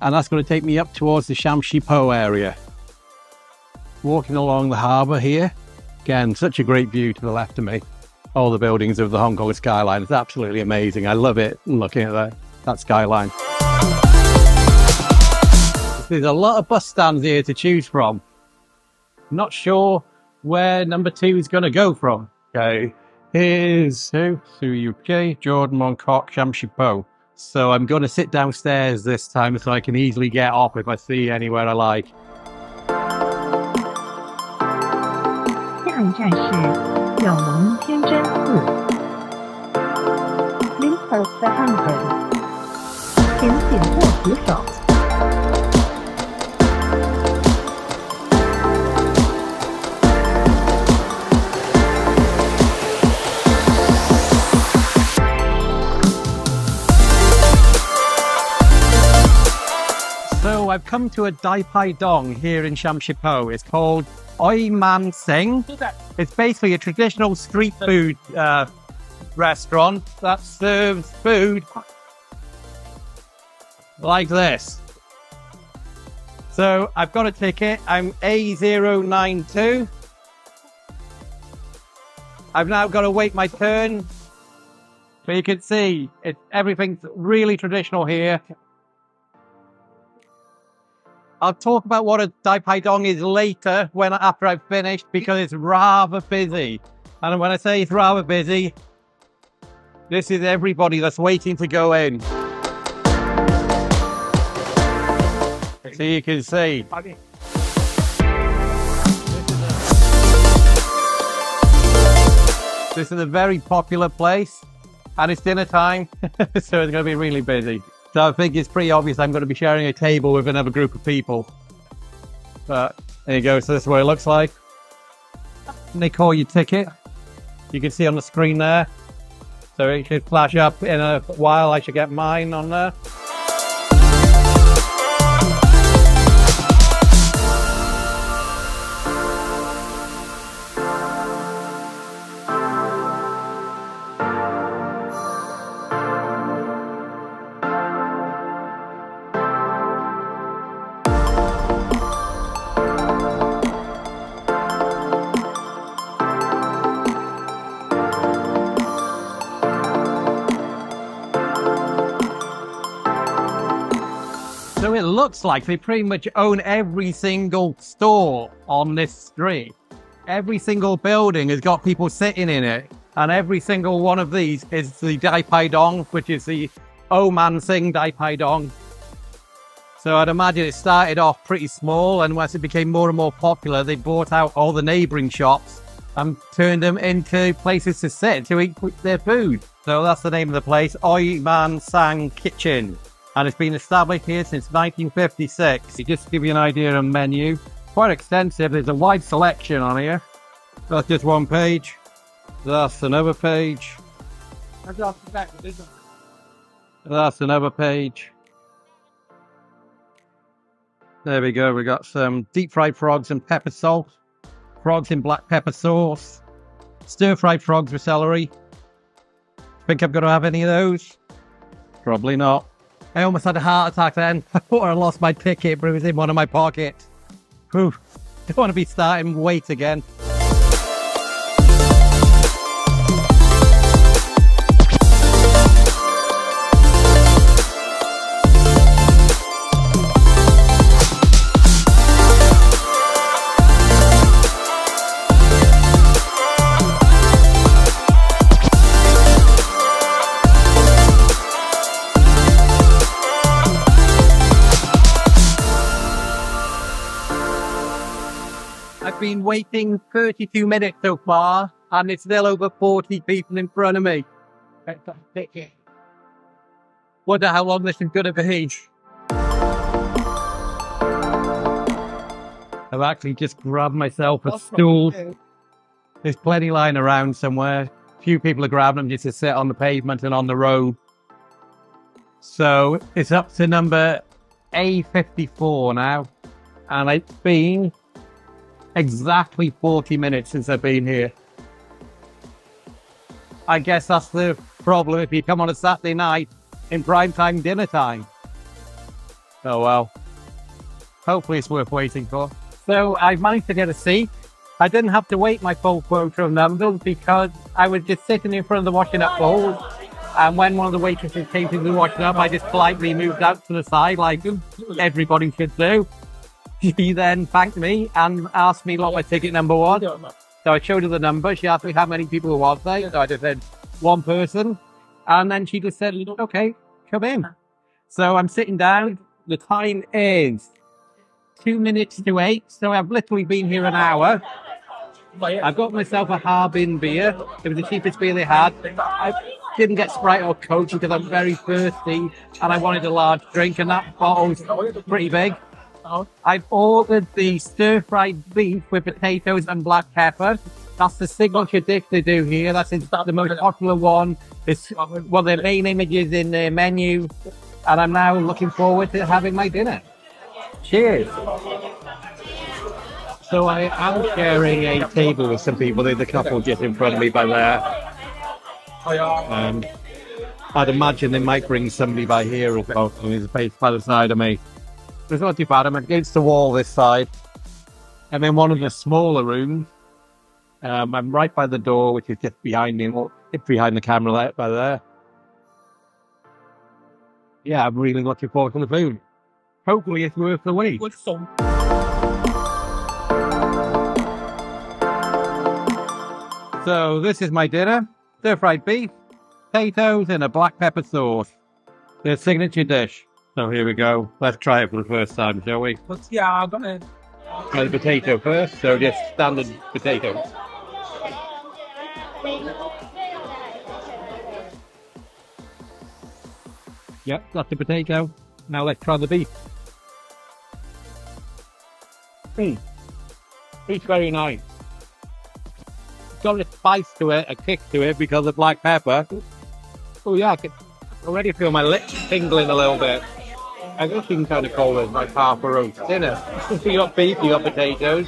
and that's going to take me up towards the Sham Shui Po area. Walking along the harbour here, again, such a great view to the left of me. All the buildings of the Hong Kong skyline, it's absolutely amazing. I love it looking at that, that skyline. There's a lot of bus stands here to choose from. I'm not sure where number two is going to go from. Okay, here's who? Su U K, Jordan, Mong Kok, Sham Shui Po. So I'm going to sit downstairs this time so I can easily get off if I see anywhere I like. I've come to a Dai Pai Dong here in Sham Shui Po. It's called Oi Man Sang. It's basically a traditional street food uh, restaurant that serves food like this. So I've got a ticket. I'm A zero nine two. I've now got to wait my turn. But you can see it, everything's really traditional here. I'll talk about what a Dai Pai Dong is later, when after I've finished, because it's rather busy. And when I say it's rather busy, this is everybody that's waiting to go in. So you can see. This is a very popular place, and it's dinner time, so it's going to be really busy. So I think it's pretty obvious I'm going to be sharing a table with another group of people. But there you go, so this is what it looks like. And they call your ticket. You can see on the screen there. So it should flash up in a while. I should get mine on there. So it looks like they pretty much own every single store on this street. Every single building has got people sitting in it. And every single one of these is the Dai Pai Dong, which is the Oi Man Sang Dai Pai Dong. So I'd imagine it started off pretty small, and once it became more and more popular, they bought out all the neighbouring shops and turned them into places to sit to eat their food. So that's the name of the place, Oi Man Sang Kitchen. And it's been established here since nineteen fifty-six. Just to give you an idea of the menu, quite extensive. There's a wide selection on here. That's just one page. That's another page. That's another page. There we go. We got some deep fried frogs and pepper salt. Frogs in black pepper sauce. Stir fried frogs with celery. Think I'm going to have any of those? Probably not. I almost had a heart attack then. I thought I lost my ticket, but it was in one of my pockets. Whew. Don't want to be starting weight again. been waiting thirty-two minutes so far, and there's still over forty people in front of me. Wonder how long this is gonna be. I've actually just grabbed myself a stool. There's plenty lying around somewhere. A few people are grabbing them just to sit on the pavement and on the road. So it's up to number A fifty-four now. And it's been exactly forty minutes since I've been here. I guess that's the problem if you come on a Saturday night in prime time dinner time. Oh well. Hopefully it's worth waiting for. So I've managed to get a seat. I didn't have to wait my full quota of numbers because I was just sitting in front of the washing up bowl. And when one of the waitresses came to do washing up, I just politely moved out to the side like everybody should do. She then thanked me and asked me what my ticket number was. So I showed her the number. She asked me how many people was there. So I just said, one person. And then she just said, okay, come in. So I'm sitting down. The time is two minutes to eight, so I've literally been here an hour. I've got myself a Harbin beer. It was the cheapest beer they had. I didn't get Sprite or Coke because I'm very thirsty and I wanted a large drink, and that bottle's pretty big. I've ordered the stir-fried beef with potatoes and black pepper. That's the signature dish they do here. That's the most popular one. It's one of their main images in their menu, and I'm now looking forward to having my dinner. Cheers. So I am sharing a table with some people. There's a couple just in front of me by there. Um, I'd imagine they might bring somebody by here or something. There's a space by the side of me. It's not too bad. I'm against the wall this side. And then one of the smaller rooms. Um, I'm right by the door, which is just behind me. It's behind the camera light by there. Yeah, I'm really looking forward to the food. Hopefully it's worth the wait. So this is my dinner. Stir-fried beef, potatoes and a black pepper sauce. Their signature dish. So here we go. Let's try it for the first time, shall we? Yeah, I'm gonna try the potato first, so just standard potatoes. Yep, that's the potato. Now let's try the beef. Mm. It's very nice. It's got a spice to it, a kick to it because of black pepper. Oh yeah, I can already feel my lips tingling a little bit. I guess you can kind of call it like half a roast dinner. You got beef, you got potatoes.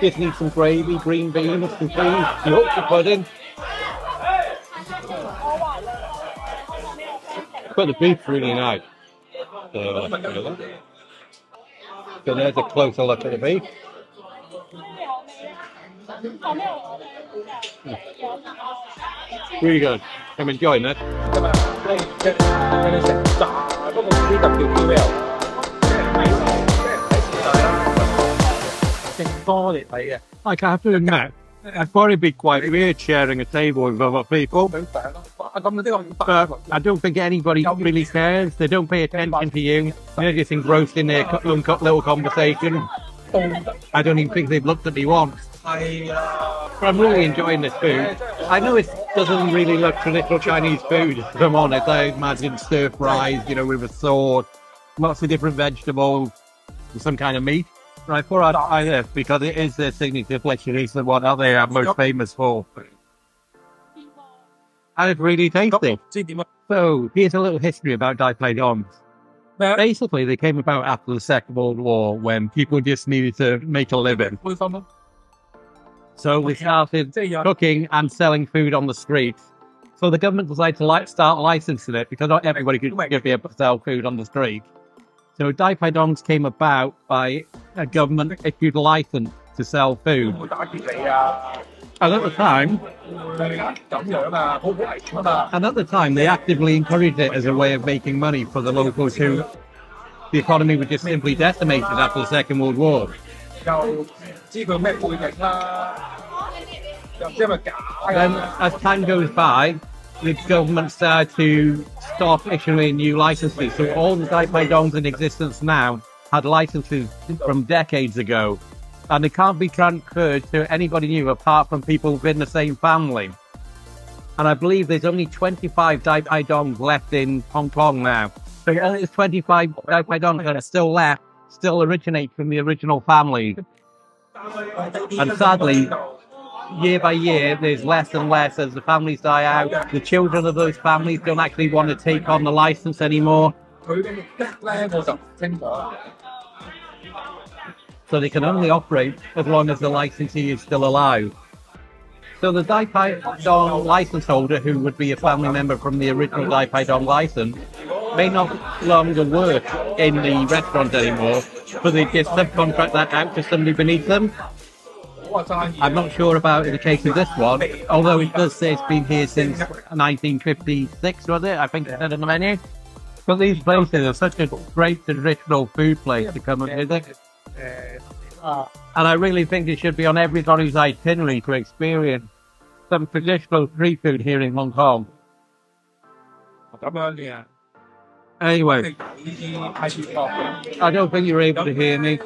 Just need some gravy, green beans, some cheese, Yorkshire pudding. But the beef's really nice. So, so there's a closer look at the beef. Really good. I'm enjoying it. Like, I have to admit, I'd probably be quite weird sharing a table with other people. But I don't think anybody really cares. They don't pay attention to you. They're just engrossed in their own little conversation. I don't even think they've looked at me once. But I'm really enjoying this food. I know it doesn't really look traditional Chinese food, if I'm honest. I imagine stir fries, you know, with a sauce, lots of different vegetables, and some kind of meat. I thought I'd try this because it is their signature dish. It is the one that they are most famous for. And it's really tasty. So, here's a little history about Dai Pai Dong. Basically, they came about after the Second World War when people just needed to make a living. So, we started cooking and selling food on the street. So, the government decided to start licensing it because not everybody could be able to sell food on the street. So, Dai Pai Dongs came about by a government issued license to sell food. And at the time, and at the time, they actively encouraged it as a way of making money for the locals who the economy was just simply decimated after the Second World War. Then, as time goes by, the government started to stop issuing new licenses. So all the Dai Pai Dongs in existence now had licenses from decades ago. and they can't be transferred to anybody new apart from people within the same family. And I believe there's only twenty-five Dai Pai Dong left in Hong Kong now. So there's twenty-five Dai Pai Dong that are still left, still originate from the original family. And sadly, year by year, there's less and less as the families die out. The children of those families don't actually want to take on the license anymore. So they can only operate as long as the licensee is still alive. So the Dai Pai Dong license holder, who would be a family member from the original Dai Pai Dong license, may not longer work in the restaurant anymore, but they just subcontract that out to somebody beneath them. I'm not sure about in the case of this one, although it does say it's been here since nineteen fifty-six, was it? I think it said on the menu. But these places are such a great traditional food place to come and visit. And I really think it should be on everybody's itinerary to experience some traditional street food here in Hong Kong. Anyway, I don't think you're able to hear me,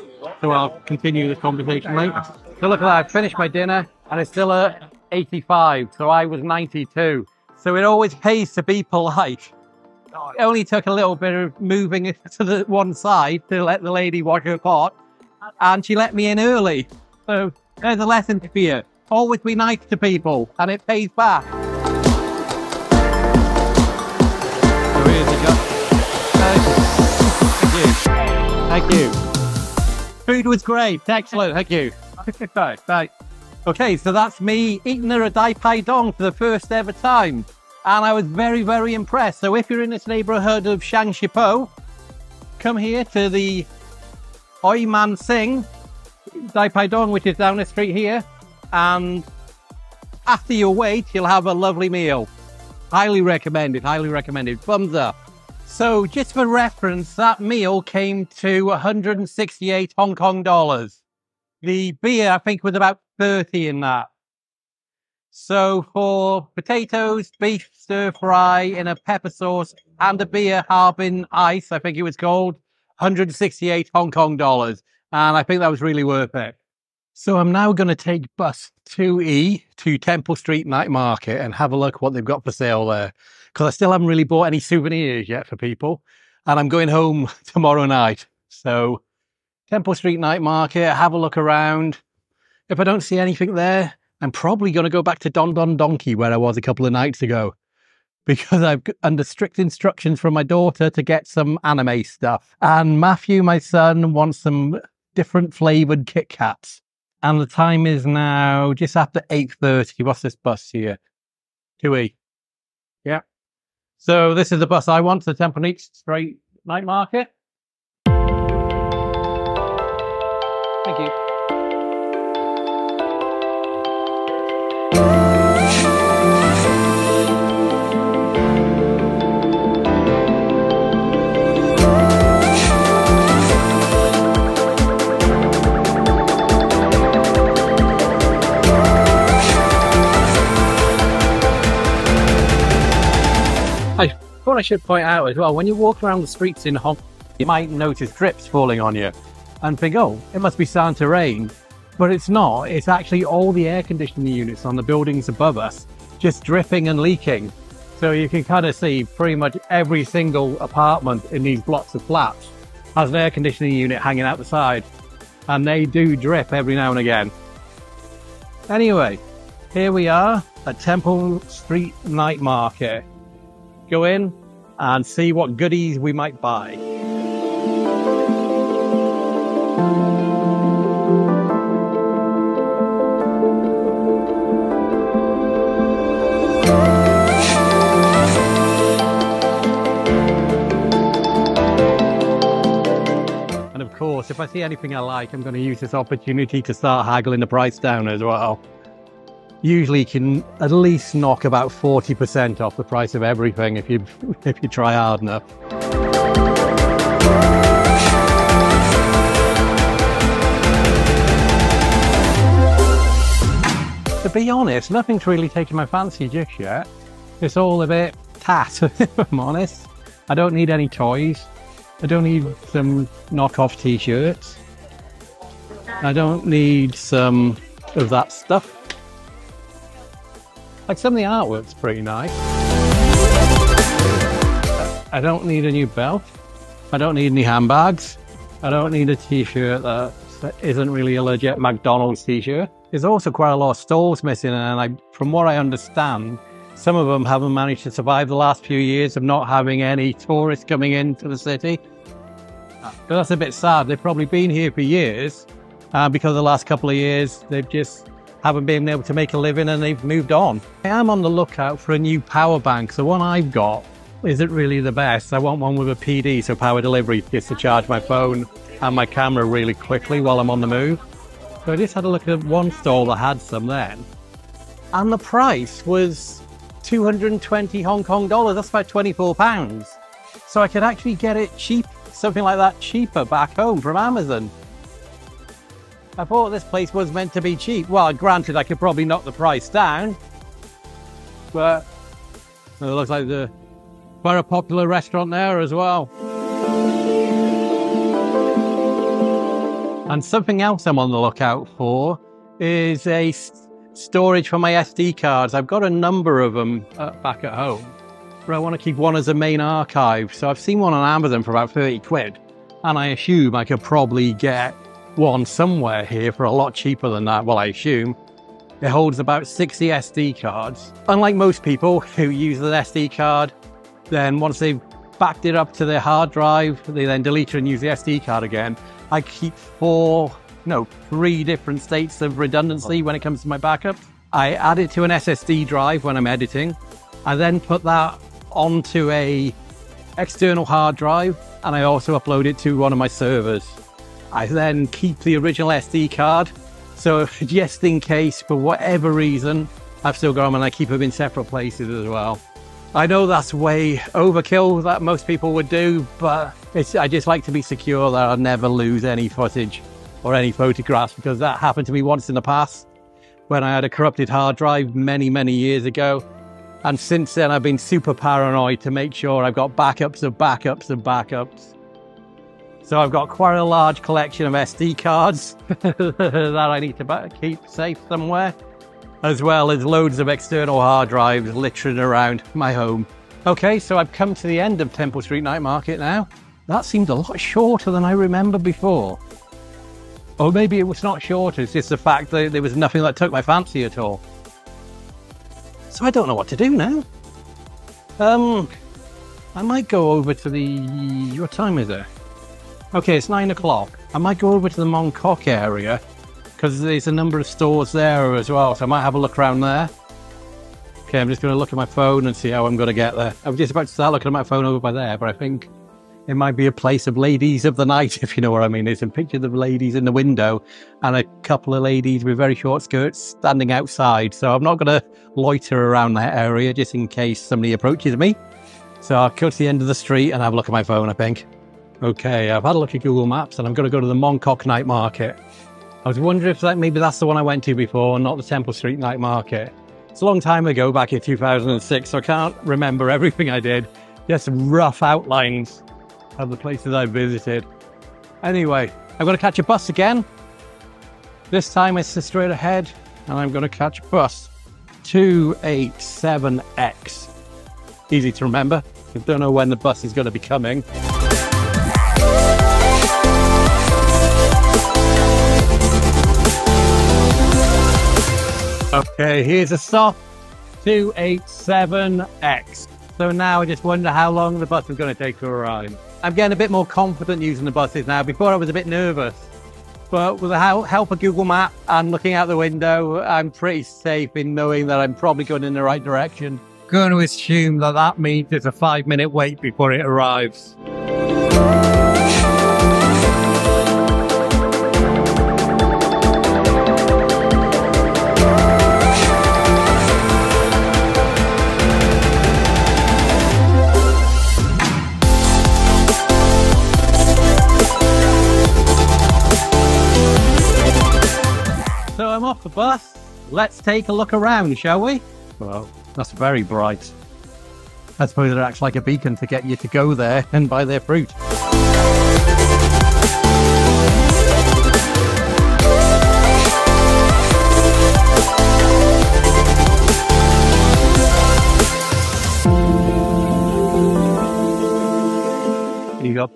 so I'll continue this conversation later. So look at that, I finished my dinner and it's still at eighty-five, so I was ninety-two. So it always pays to be polite. It only took a little bit of moving it to the one side to let the lady wash her pot, and she let me in early. So there's a lesson for you. Always be nice to people and it pays back. So here's the gut. Thank you. Thank you. Food was great. Excellent. Thank you. Right, right. Okay, so that's me eating at a Dai Pai Dong for the first ever time, and I was very, very impressed. So if you're in this neighbourhood of Sham Shui Po, come here to the Oi Man Sang Dai Pai Dong, which is down the street here, and after you wait, you'll have a lovely meal. Highly recommended. Highly recommended. Thumbs up. So just for reference, that meal came to one hundred sixty-eight Hong Kong dollars. The beer, I think, was about thirty in that. So for potatoes, beef stir fry in a pepper sauce, and a beer Harbin ice, I think it was called, one hundred sixty-eight Hong Kong dollars. And I think that was really worth it. So I'm now going to take bus two E to Temple Street Night Market and have a look what they've got for sale there. Because I still haven't really bought any souvenirs yet for people. And I'm going home tomorrow night. So Temple Street Night Market, have a look around. If I don't see anything there, I'm probably going to go back to Don Don Donki, where I was a couple of nights ago, because I've under strict instructions from my daughter to get some anime stuff. And Matthew, my son, wants some different flavoured Kit Kats. And the time is now just after eight thirty. What's this bus here? two E. Yeah. So this is the bus I want to the Temple Street Night Market. Thank you. I thought I should point out as well, when you walk around the streets in Hong Kong, you might notice drips falling on you and think, oh, it must be starting to rain. But it's not. It's actually all the air conditioning units on the buildings above us just dripping and leaking. So you can kind of see pretty much every single apartment in these blocks of flats has an air conditioning unit hanging out the side. And they do drip every now and again. Anyway, here we are at Temple Street Night Market. Go in and see what goodies we might buy. If I see anything I like, I'm going to use this opportunity to start haggling the price down as well. Usually you can at least knock about forty percent off the price of everything if you if you try hard enough. To be honest, nothing's really taken my fancy just yet. It's all a bit tat, if I'm honest. I don't need any toys. I don't need some knockoff t-shirts. I don't need some of that stuff. Like, some of the artwork's pretty nice. I don't need a new belt. I don't need any handbags. I don't need a t-shirt that isn't really a legit McDonald's t-shirt. There's also quite a lot of stalls missing, and I, from what I understand, some of them haven't managed to survive the last few years of not having any tourists coming into the city. But that's a bit sad. They've probably been here for years. Uh, because of the last couple of years, they've just haven't been able to make a living and they've moved on. I am on the lookout for a new power bank. So one I've got isn't really the best. I want one with a P D, so power delivery, just to charge my phone and my camera really quickly while I'm on the move. So I just had a look at one stall that had some then. And the price was two hundred and twenty Hong Kong dollars. That's about twenty-four pounds. So I could actually get it cheap, something like that cheaper back home from Amazon. I thought this place was meant to be cheap. Well, granted, I could probably knock the price down, but it looks like the quite a popular restaurant there as well. And something else I'm on the lookout for is a storage for my S D cards. I've got a number of them back at home, but I want to keep one as a main archive. So I've seen one on Amazon for about thirty quid, and I assume I could probably get one somewhere here for a lot cheaper than that. Well, I assume it holds about sixty S D cards. Unlike most people who use an S D card, then once they've backed it up to their hard drive, they then delete it and use the S D card again. I keep four, no, three different states of redundancy when it comes to my backup. I add it to an S S D drive when I'm editing. I then put that onto a external hard drive, and I also upload it to one of my servers. I then keep the original S D card, so just in case, for whatever reason, I've still got them, and I keep them in separate places as well. I know that's way overkill that most people would do, but it's, I just like to be secure that I'll never lose any footage or any photographs, because that happened to me once in the past when I had a corrupted hard drive many, many years ago. And since then, I've been super paranoid to make sure I've got backups of backups of backups. So I've got quite a large collection of S D cards that I need to keep safe somewhere, as well as loads of external hard drives littering around my home. Okay, so I've come to the end of Temple Street Night Market now. That seemed a lot shorter than I remember before. Or maybe it was not shorter, it's just the fact that there was nothing that took my fancy at all. So I don't know what to do now. Um, I might go over to the... What time is it? Okay, it's nine o'clock. I might go over to the Mong Kok area because there's a number of stores there as well, so I might have a look around there. Okay, I'm just going to look at my phone and see how I'm going to get there. I was just about to start looking at my phone over by there, but I think it might be a place of ladies of the night, if you know what I mean. There's some pictures of ladies in the window and a couple of ladies with very short skirts standing outside, so I'm not going to loiter around that area just in case somebody approaches me. So I'll go to the end of the street and have a look at my phone, I think. Okay, I've had a look at Google Maps and I'm going to go to the Mong Kok Night Market. I was wondering if that, maybe that's the one I went to before, not the Temple Street Night Market. It's a long time ago, back in two thousand six, so I can't remember everything I did. Just rough outlines of the places I visited. Anyway, I'm going to catch a bus again. This time it's straight ahead and I'm going to catch bus two eight seven X. Easy to remember. I don't know when the bus is going to be coming. Okay, here's a stop, two eight seven X. So now I just wonder how long the bus is going to take to arrive. I'm getting a bit more confident using the buses now. Before I was a bit nervous, but with the help of Google Maps and looking out the window, I'm pretty safe in knowing that I'm probably going in the right direction. Going to assume that that means it's a five minute wait before it arrives. I'm off the bus. Let's take a look around, shall we? Well, that's very bright. I suppose it acts like a beacon to get you to go there and buy their fruit.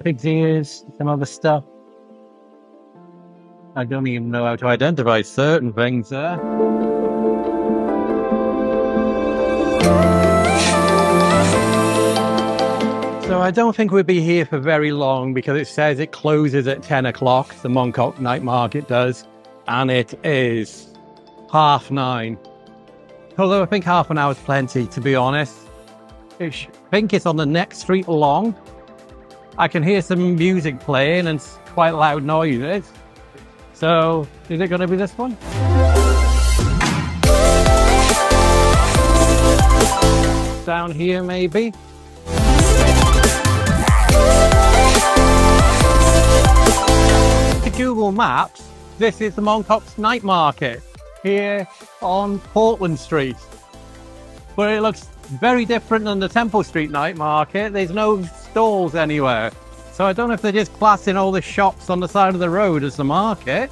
pig's ears, some other stuff. I don't even know how to identify certain things there. So I don't think we'll be here for very long because it says it closes at ten o'clock, the Mong Kok Night Market does, and it is half nine. Although I think half an hour is plenty, to be honest. I think it's on the next street along. I can hear some music playing and quite loud noises. So, is it going to be this one? Down here, maybe? To Google Maps, this is the Mong Kok's Night Market here on Portland Street. But it looks very different than the Temple Street Night Market. There's no stalls anywhere. So I don't know if they're just classing all the shops on the side of the road as the market.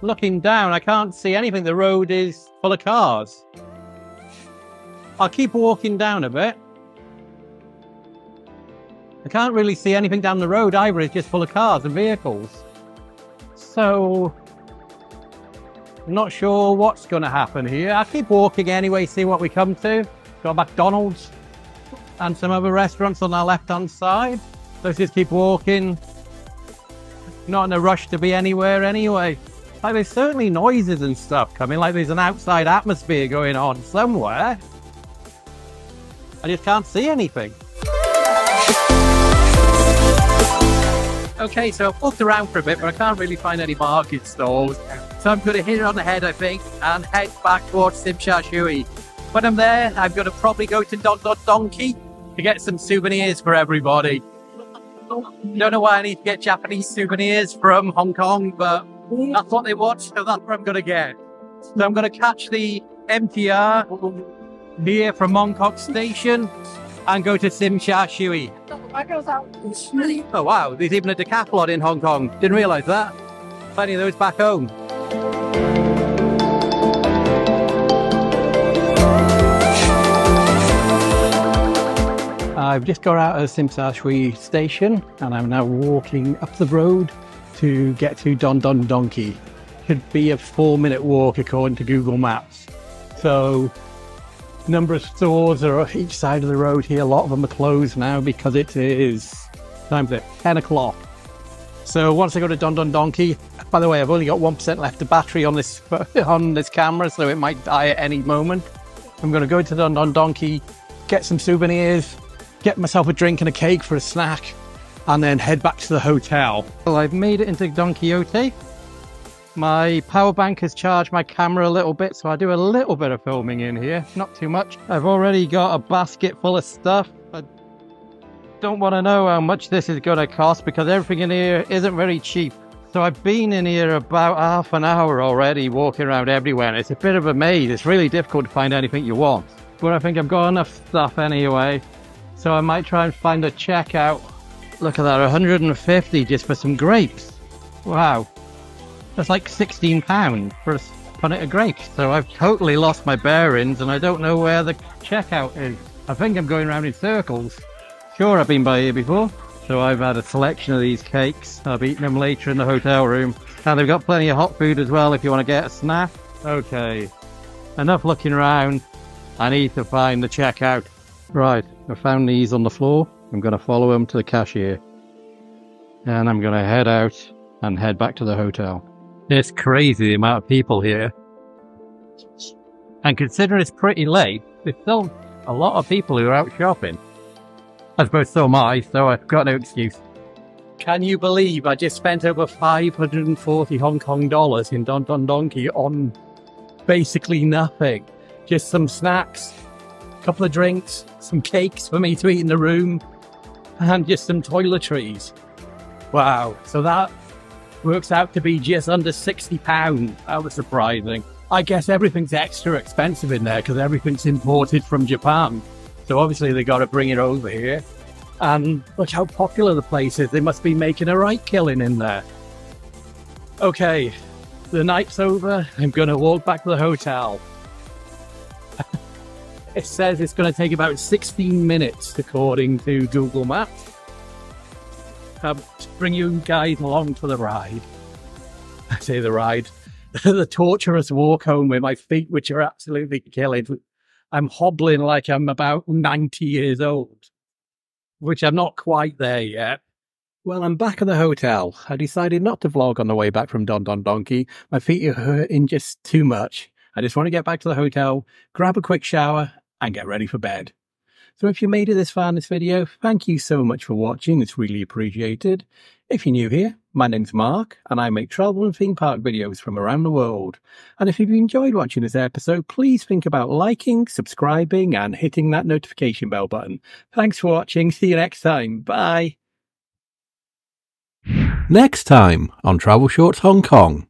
Looking down, I can't see anything. The road is full of cars. I'll keep walking down a bit. I can't really see anything down the road either. It's just full of cars and vehicles. So I'm not sure what's going to happen here. I'll keep walking anyway, see what we come to. Got McDonald's and some other restaurants on our left-hand side. Let's just keep walking. Not in a rush to be anywhere anyway. Like, there's certainly noises and stuff coming, like there's an outside atmosphere going on somewhere. I just can't see anything. Okay, so I've looked around for a bit, but I can't really find any market stalls. So I'm going to hit it on the head, I think, and head back towards Tsim Sha Tsui. When I'm there, I'm going to probably go to Don Don Donki to get some souvenirs for everybody. Don't know why I need to get Japanese souvenirs from Hong Kong, but that's what they want, so that's what I'm going to get. So I'm going to catch the M T R here from Mong Kok Station and go to Tsim Sha Tsui. Oh wow, there's even a Decathlon in Hong Kong. Didn't realise that. Plenty of those back home. I've just got out of Tsim Sha Tsui station and I'm now walking up the road to get to Don Don Donki. Should be a four minute walk according to Google Maps. So, number of stores are on each side of the road here. A lot of them are closed now because it is time for ten o'clock. So once I go to Don Don Donki, by the way, I've only got one percent left of battery on this, on this camera, so it might die at any moment. I'm gonna go to Don Don Donki, get some souvenirs, get myself a drink and a cake for a snack, and then head back to the hotel. Well, I've made it into Don Quixote. My power bank has charged my camera a little bit, so I do a little bit of filming in here, not too much. I've already got a basket full of stuff. I don't want to know how much this is going to cost because everything in here isn't very cheap. So I've been in here about half an hour already, walking around everywhere, and it's a bit of a maze. It's really difficult to find anything you want. But I think I've got enough stuff anyway. So I might try and find a checkout. Look at that, one hundred and fifty just for some grapes. Wow. That's like sixteen pounds for a punnet of grapes. So I've totally lost my bearings and I don't know where the checkout is. I think I'm going around in circles. Sure, I've been by here before. So I've had a selection of these cakes. I've eaten them later in the hotel room. And they've got plenty of hot food as well if you want to get a snack. Okay, enough looking around. I need to find the checkout. Right, I found these on the floor. I'm going to follow them to the cashier. And I'm going to head out and head back to the hotel. It's crazy the amount of people here. And considering it's pretty late, there's still a lot of people who are out shopping. I suppose so am I, so I've got no excuse. Can you believe I just spent over five hundred and forty Hong Kong dollars in Don Don Donki on basically nothing? Just some snacks, couple of drinks, some cakes for me to eat in the room, and just some toiletries. Wow, so that works out to be just under sixty pounds. That was surprising. I guess everything's extra expensive in there because everything's imported from Japan. So obviously they got to bring it over here. And look how popular the place is. They must be making a right killing in there. Okay, the night's over. I'm going to walk back to the hotel. It says it's going to take about sixteen minutes according to Google Maps. um, bring you guys along for the ride. I say the ride, the torturous walk home with my feet, which are absolutely killing. I'm hobbling like I'm about ninety years old, which I'm not quite there yet. Well, I'm back at the hotel. I decided not to vlog on the way back from Don Don Donki. My feet are hurting just too much. I just want to get back to the hotel, grab a quick shower, and get ready for bed. So if you made it this far in this video, thank you so much for watching. It's really appreciated. If you're new here, my name's Mark, and I make travel and theme park videos from around the world. And if you've enjoyed watching this episode, please think about liking, subscribing, and hitting that notification bell button. Thanks for watching. See you next time. Bye. Next time on Travel Shorts Hong Kong.